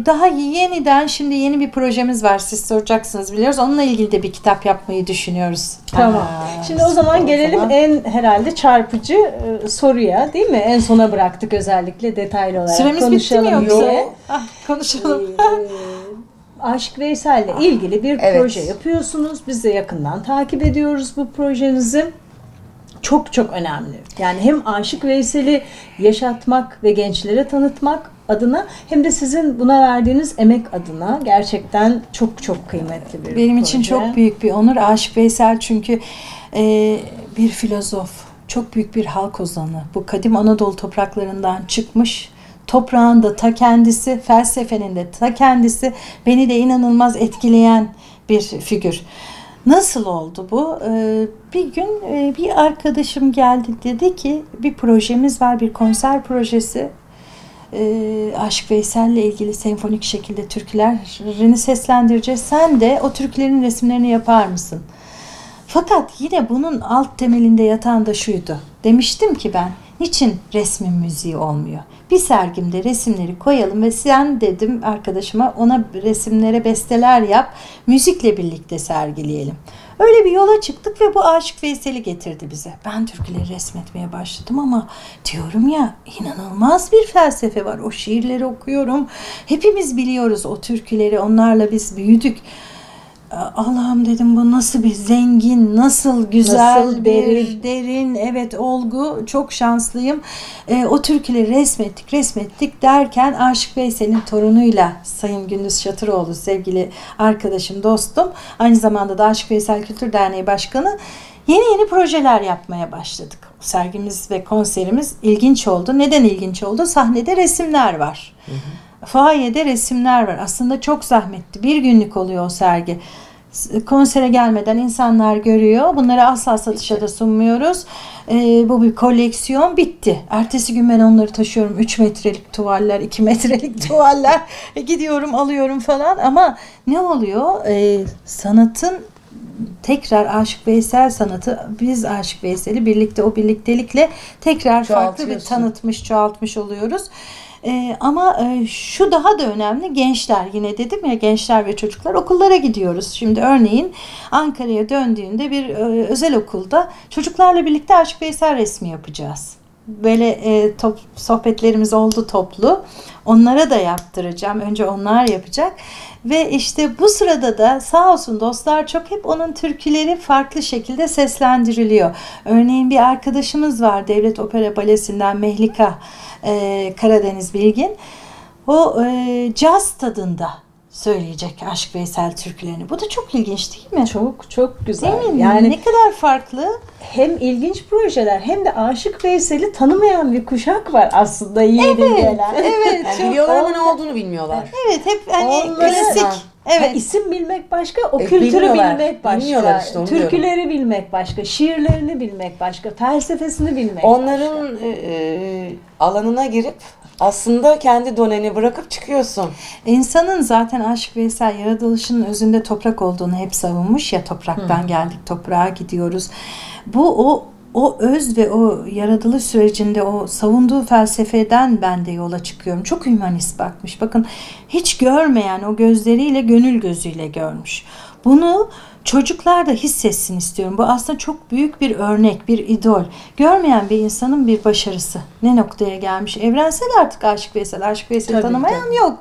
daha yeniden şimdi yeni bir projemiz var. Siz soracaksınız biliyoruz. Onunla ilgili de bir kitap yapmayı düşünüyoruz. Tamam. Aa, şimdi o zaman o gelelim zaman. en herhalde çarpıcı e, soruya, değil mi? En sona bıraktık özellikle detaylı olarak. Süremiz konuşalım bitti mi yoksa? Yok. Ah, konuşalım. Aşık Veysel'le ilgili bir evet. proje yapıyorsunuz. Biz de yakından takip ediyoruz bu projenizi. Çok çok önemli. Yani hem Aşık Veysel'i yaşatmak ve gençlere tanıtmak adına hem de sizin buna verdiğiniz emek adına gerçekten çok çok kıymetli bir Benim proje. için çok büyük bir onur. Aşık Veysel çünkü e, bir filozof, çok büyük bir halk ozanı. Bu kadim Anadolu topraklarından çıkmış. Toprağın da ta kendisi, felsefenin de ta kendisi, beni de inanılmaz etkileyen bir figür. Nasıl oldu bu? Ee, bir gün e, bir arkadaşım geldi, dedi ki bir projemiz var, bir konser projesi. Ee, Aşık Veysel'le ilgili senfonik şekilde türkülerini seslendireceğiz. Sen de o türkülerin resimlerini yapar mısın? Fakat yine bunun alt temelinde yatan da şuydu. Demiştim ki ben, niçin resmin müziği olmuyor? Bir sergimde resimleri koyalım ve sen, dedim arkadaşıma, ona resimlere besteler yap, müzikle birlikte sergileyelim. Öyle bir yola çıktık ve bu Aşık Veysel'i getirdi bize. Ben türküleri resmetmeye başladım ama diyorum ya, inanılmaz bir felsefe var. O şiirleri okuyorum. Hepimiz biliyoruz o türküleri. Onlarla biz büyüdük. Allah'ım dedim, bu nasıl bir zengin, nasıl güzel, nasıl bir derin, evet, olgu, çok şanslıyım. E, o türküleri resmettik resmettik derken Aşık Veysel'in torunuyla Sayın Gündüz Şatıroğlu, sevgili arkadaşım, dostum, aynı zamanda da Aşık Veysel Kültür Derneği Başkanı, yeni yeni projeler yapmaya başladık. Sergimiz ve konserimiz ilginç oldu. Neden ilginç oldu? Sahnede resimler var. Hı hı. Fahiyede resimler var. Aslında çok zahmetli. Bir günlük oluyor o sergi. Konsere gelmeden insanlar görüyor. Bunları asla satışa da sunmuyoruz. Ee, bu bir koleksiyon. Bitti. Ertesi gün ben onları taşıyorum. üç metrelik tuvaller, iki metrelik tuvaller. Gidiyorum, alıyorum falan. Ama ne oluyor? Ee, sanatın tekrar Aşık Veysel sanatı, biz Aşık Veysel'i birlikte, o birliktelikle tekrar farklı bir tanıtmış, çoğaltmış oluyoruz. Ee, ama e, şu daha da önemli, gençler, yine dedim ya, gençler ve çocuklar, okullara gidiyoruz. Şimdi örneğin Ankara'ya döndüğünde bir e, özel okulda çocuklarla birlikte Aşık Veysel resmi yapacağız. Böyle e, top, sohbetlerimiz oldu toplu. Onlara da yaptıracağım. Önce onlar yapacak. Ve işte bu sırada da sağ olsun dostlar, çok hep onun türküleri farklı şekilde seslendiriliyor. Örneğin bir arkadaşımız var Devlet Opera Balesi'nden, Mehlika e, Karadeniz Bilgin. O e, caz tadında söyleyecek Aşık Veysel türkülerini. Bu da çok ilginç, değil mi? Çok çok güzel. Yani ne kadar farklı. Hem ilginç projeler hem de Aşık Veysel'i tanımayan bir kuşak var aslında, yeni gelen. Evet. Evet, yani biliyorlar ama ne olduğunu bilmiyorlar. Evet, hep hani klasik. Evet. Ha, isim bilmek başka, o e, kültürü bilmek başka, işte, türküleri diyorum. bilmek başka, şiirlerini bilmek başka, felsefesini bilmek Onların, başka. Onların e, alanına girip aslında kendi döneni bırakıp çıkıyorsun. İnsanın zaten Aşık Veysel yaratılışının özünde toprak olduğunu hep savunmuş ya, topraktan Hı. geldik, toprağa gidiyoruz. Bu o O öz ve o yaratılış sürecinde o savunduğu felsefeden ben de yola çıkıyorum. Çok hümanist bakmış. Bakın, hiç görmeyen o gözleriyle, gönül gözüyle görmüş. Bunu çocuklar da hissetsin istiyorum. Bu aslında çok büyük bir örnek, bir idol. Görmeyen bir insanın bir başarısı. Ne noktaya gelmiş. Evrensel artık Aşık Veysel. Aşık Veysel'i tanımayan de. yok.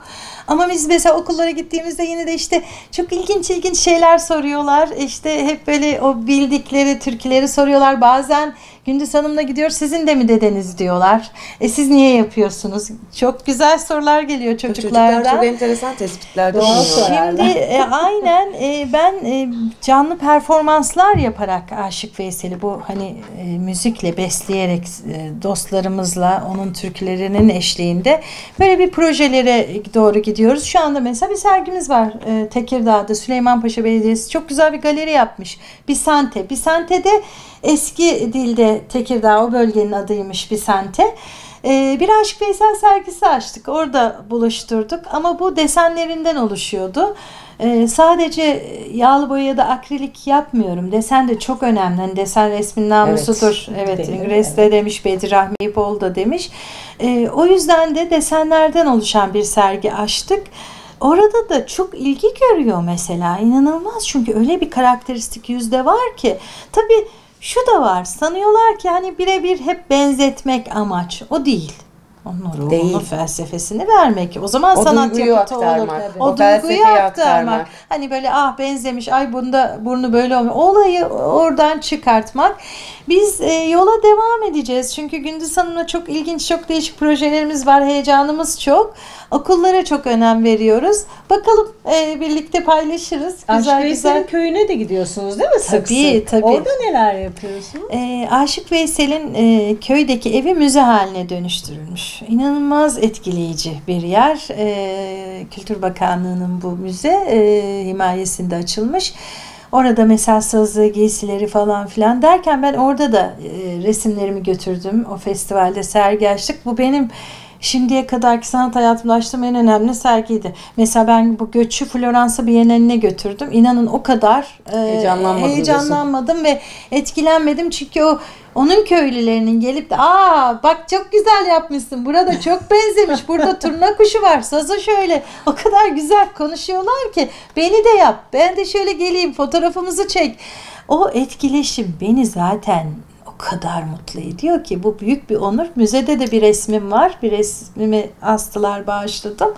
Ama biz mesela okullara gittiğimizde yine de işte çok ilginç ilginç şeyler soruyorlar. İşte hep böyle o bildikleri türküleri soruyorlar. Bazen Gündüz Hanım'la gidiyor, sizin de mi dedeniz diyorlar. E siz niye yapıyorsunuz? Çok güzel sorular geliyor çocuklardan. Çocuklar çok enteresan tespitlerde bulunuyorlar. Şimdi e, aynen e, ben e, canlı performanslar yaparak Aşık Veysel'i bu hani e, müzikle besleyerek e, dostlarımızla onun türkülerinin eşliğinde böyle bir projelere doğru gidiyoruz. Şu anda mesela bir sergimiz var e, Tekirdağ'da, Süleymanpaşa Belediyesi çok güzel bir galeri yapmış. Bisante. Bisante'de eski dilde Tekirdağ, o bölgenin adıymış Bisante. bir Aşık Veysel sergisi açtık. Orada buluşturduk ama bu desenlerinden oluşuyordu. Ee, sadece yağlı boya ya da akrilik yapmıyorum. Desen de çok önemli. Yani desen resmin namusudur. Evet, evet İngres'te evet. demiş, Bedir Rahmipoğlu da demiş. Ee, o yüzden de desenlerden oluşan bir sergi açtık. Orada da çok ilgi görüyor mesela. İnanılmaz, çünkü öyle bir karakteristik yüzde var ki. Tabii şu da var. Sanıyorlar ki hani birebir hep benzetmek amaç. O değil. Onun ruhunun felsefesini vermek. O zaman o sanat yapıtı olur. Tabii. O, o duyguyu aktarmak. aktarmak. Hani böyle ah benzemiş, ay bunda burnu böyle olmuyor. Olayı oradan çıkartmak. Biz e, yola devam edeceğiz. Çünkü Gündüz Hanım'la çok ilginç, çok değişik projelerimiz var. Heyecanımız çok. Okullara çok önem veriyoruz. Bakalım e, birlikte paylaşırız. Güzel, Aşık Veysel'in köyüne de gidiyorsunuz değil mi? Tabii, sık sık. Tabii. Orada neler yapıyorsunuz? E, Aşık Veysel'in e, köydeki evi müze haline dönüştürülmüş. İnanılmaz etkileyici bir yer. Ee, Kültür Bakanlığı'nın bu müze e, himayesinde açılmış. Orada mesela sazı, giysileri falan filan derken ben orada da e, resimlerimi götürdüm. O festivalde sergi açtık. Bu benim şimdiye kadarki sanat hayatımda açtığım en önemli sergiydi. Mesela ben bu göçü Floransa Bienali'ne götürdüm. İnanın o kadar e, heyecanlanmadım diyorsun. Ve etkilenmedim. Çünkü o onun köylülerinin gelip de aa bak çok güzel yapmışsın, burada çok benzemiş, burada turna kuşu var, sazı şöyle, o kadar güzel konuşuyorlar ki beni de yap, ben de şöyle geleyim, fotoğrafımızı çek. O etkileşim beni zaten o kadar mutlu ediyor ki bu büyük bir onur. Müzede de bir resmim var, bir resmimi astılar, bağışladım.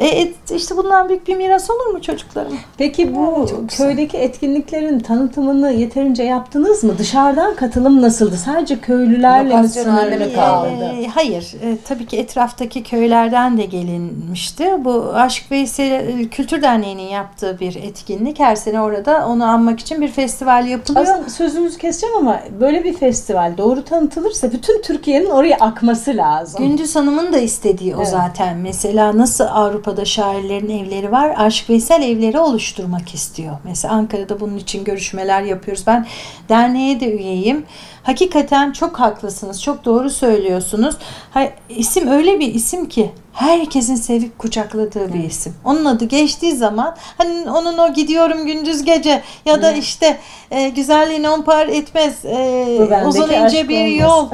E, işte bundan büyük bir miras olur mu çocuklarım? Peki bu evet, köydeki etkinliklerin tanıtımını yeterince yaptınız mı? Dışarıdan katılım nasıldı? Sadece köylülerle mi sınırlı kaldı? E, hayır. E, tabii ki etraftaki köylerden de gelinmişti. Bu Aşık Veysel Kültür Derneği'nin yaptığı bir etkinlik. Her sene orada onu anmak için bir festival yapılıyor. Aslında sözünüzü keseceğim ama böyle bir festival doğru tanıtılırsa bütün Türkiye'nin oraya akması lazım. Gündüz Hanım'ın da istediği o evet. zaten. Mesela nasıl Avrupa da şairlerin evleri var. Aşık Veysel evleri oluşturmak istiyor. Mesela Ankara'da bunun için görüşmeler yapıyoruz. Ben derneğe de üyeyim. Hakikaten çok haklısınız. Çok doğru söylüyorsunuz. Ha, isim öyle bir isim ki herkesin sevip kucakladığı bir isim. Onun adı geçtiği zaman hani onun o gidiyorum gündüz gece ya da işte e, güzelliğini on par etmez e, uzun ince bir yol.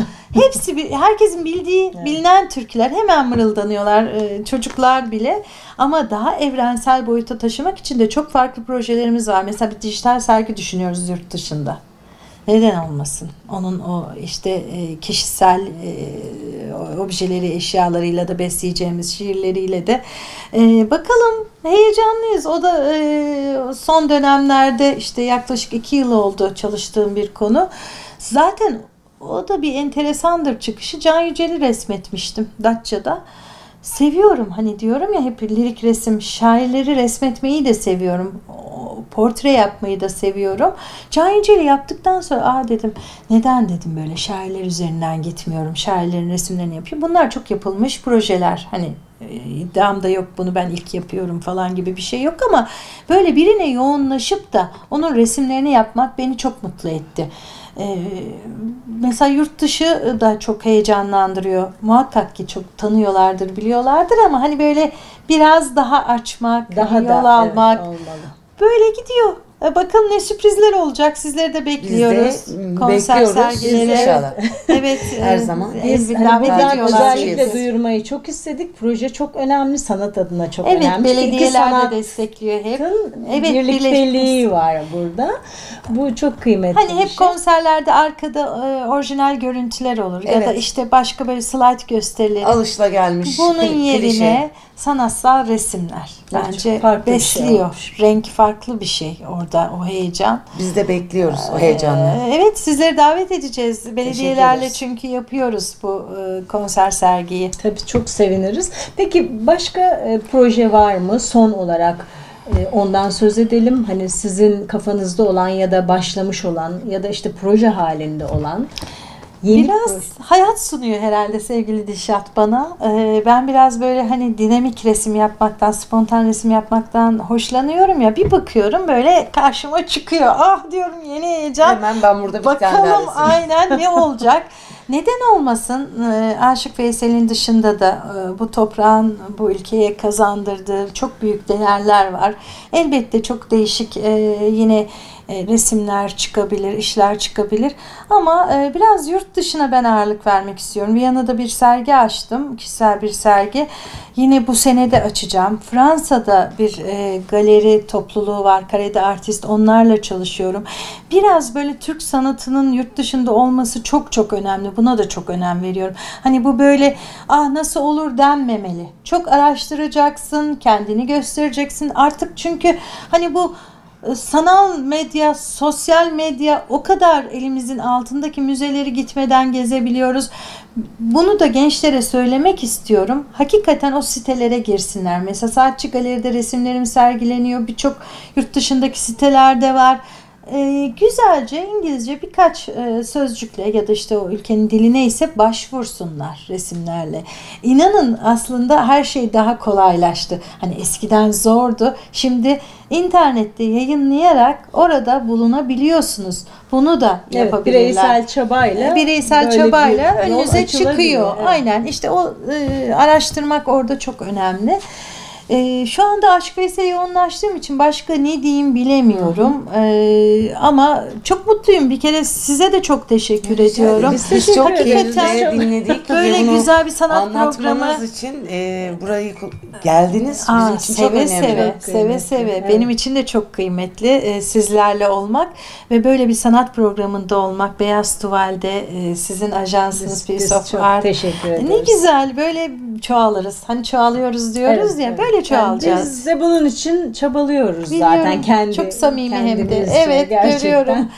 Hepsi, bir, herkesin bildiği, evet. bilinen türküler. Hemen mırıldanıyorlar e, çocuklar bile. Ama daha evrensel boyuta taşımak için de çok farklı projelerimiz var. Mesela bir dijital sergi düşünüyoruz yurt dışında. Neden olmasın? Onun o işte e, kişisel e, objeleri, eşyalarıyla da besleyeceğimiz, şiirleriyle de. E, bakalım, heyecanlıyız. O da e, son dönemlerde işte yaklaşık iki yıl oldu çalıştığım bir konu. Zaten o da bir enteresandır çıkışı. Can Yücel'i resmetmiştim Datça'da. Seviyorum, hani diyorum ya hep lirik resim, şairleri resmetmeyi de seviyorum. Portre yapmayı da seviyorum. Can Yücel'i yaptıktan sonra aa dedim neden dedim böyle şairler üzerinden gitmiyorum. Şairlerin resimlerini yapayım. Bunlar çok yapılmış projeler. Hani iddiam da yok, bunu ben ilk yapıyorum falan gibi bir şey yok ama böyle birine yoğunlaşıp da onun resimlerini yapmak beni çok mutlu etti. Ee, mesela yurt dışı da çok heyecanlandırıyor. Muhakkak ki çok tanıyorlardır, biliyorlardır ama hani böyle biraz daha açmak, daha yol da, almak evet, böyle gidiyor. Bakın ne sürprizler olacak. Sizleri de bekliyoruz. Konser sergileri. Evet. Her zaman. Biz hani özellikle duyurmayı çok istedik. Proje çok önemli. Sanat adına çok evet, önemli. Evet. Belediyeler de destekliyor hep. Evet, birlikteliği var burada. Bu çok kıymetli. Hani hep şey. Konserlerde arkada e, orijinal görüntüler olur. Evet. Ya da işte başka böyle slide gösterileri. Alışılagelmiş. Bunun yerine klişe. Sanatsal resimler. Bence besliyor. Şey renk farklı bir şey orada, o heyecan. Biz de bekliyoruz o heyecanla. Ee, evet, sizleri davet edeceğiz. Belediyelerle çünkü yapıyoruz bu e, konser sergiyi. Tabii çok seviniriz. Peki başka e, proje var mı? Son olarak e, ondan söz edelim. Hani sizin kafanızda olan ya da başlamış olan ya da işte proje halinde olan. Yeni biraz proje. Hayat sunuyor herhalde sevgili Dişat bana. Ee, ben biraz böyle hani dinamik resim yapmaktan, spontan resim yapmaktan hoşlanıyorum ya. Bir bakıyorum böyle karşıma çıkıyor. Ah diyorum yeni heyecan. Hemen ben burada bir bakalım, tane resim. Bakalım aynen ne olacak. Neden olmasın? Aşık Veysel'in dışında da bu toprağın bu ülkeye kazandırdığı çok büyük değerler var. Elbette çok değişik yine resimler çıkabilir, işler çıkabilir. Ama biraz yurt dışına ben ağırlık vermek istiyorum. Viyana'da bir sergi açtım, kişisel bir sergi. Yine bu senede açacağım. Fransa'da bir galeri topluluğu var, Karede Artist. Onlarla çalışıyorum. Biraz böyle Türk sanatının yurt dışında olması çok çok önemli. Buna da çok önem veriyorum. Hani bu böyle ah nasıl olur denmemeli. Çok araştıracaksın, kendini göstereceksin. Artık çünkü hani bu sanal medya, sosyal medya o kadar elimizin altındaki müzeleri gitmeden gezebiliyoruz. Bunu da gençlere söylemek istiyorum. Hakikaten o sitelere girsinler. Mesela Saatçi Galeri'de resimlerim sergileniyor. Birçok yurt dışındaki sitelerde var. Ee, güzelce İngilizce birkaç e, sözcükle ya da işte o ülkenin diline ise başvursunlar resimlerle. İnanın aslında her şey daha kolaylaştı. Hani eskiden zordu. Şimdi internette yayınlayarak orada bulunabiliyorsunuz. Bunu da evet, yapabilirler. Bireysel çabayla. Bireysel çabayla önünüze çıkıyor. Evet. Aynen. İşte o e, araştırmak orada çok önemli. Ee, şu anda Aşık Veysel'e yoğunlaştığım için başka ne diyeyim bilemiyorum. Ee, ama çok mutluyum. Bir kere size de çok teşekkür evet, ediyorum. Biz teşekkür çok hakikaten dinledik. Böyle güzel bir sanat programı için e, burayı geldiniz. Aa, bizim için seve, çok önemli. Seve seve, seve. Evet. Benim için de çok kıymetli e, sizlerle olmak ve böyle bir sanat programında olmak. Beyaz Tuval'de e, sizin ajansınız biz, biz çok Art. Teşekkür ederiz. Ne güzel böyle çoğalırız. Hani çoğalıyoruz diyoruz evet, ya. Evet. Böyle çoğalacağız. Yani biz de bunun için çabalıyoruz biliyorum, zaten kendi. Çok samimi hem de. Evet gerçekten. Görüyorum.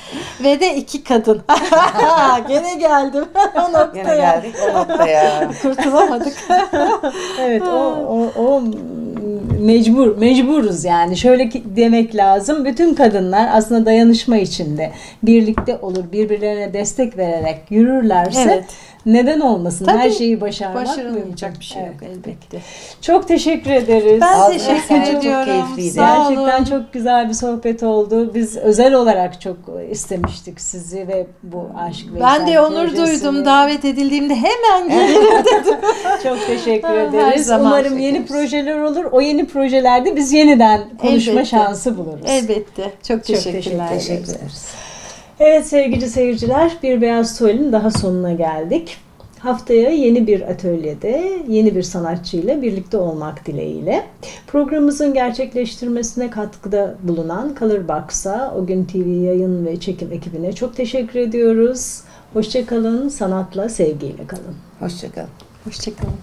Ve de iki kadın. Gene geldim o noktaya. Gene geldik o noktaya. Kurtulamadık. Evet o, o, o mecbur mecburuz yani. Şöyle ki, demek lazım. Bütün kadınlar aslında dayanışma içinde birlikte olur. Birbirlerine destek vererek yürürlerse evet. Neden olmasın? Tabii, her şeyi başarmak başarılmayacak bir şey evet, yok elbette. Çok teşekkür ederiz. Ben Ağzına teşekkür ediyorum. Çok gerçekten çok güzel bir sohbet oldu. Biz özel olarak çok istemiştik sizi ve bu Aşık Veysel. Ben de onur projesini duydum. Davet edildiğimde hemen gelirim dedim. Çok teşekkür ederiz. Umarım şey yeni projeler olur. O yeni projelerde biz yeniden konuşma elbette şansı buluruz. Elbette. Çok teşekkürler. Çok teşekkür ederiz. Evet sevgili seyirciler, Bir Beyaz Tuval'in daha sonuna geldik. Haftaya yeni bir atölyede yeni bir sanatçıyla birlikte olmak dileğiyle. Programımızın gerçekleştirmesine katkıda bulunan Colorbox'a, O Gün T V yayın ve çekim ekibine çok teşekkür ediyoruz. Hoşçakalın, sanatla, sevgiyle kalın. Hoşçakalın. Hoşçakalın.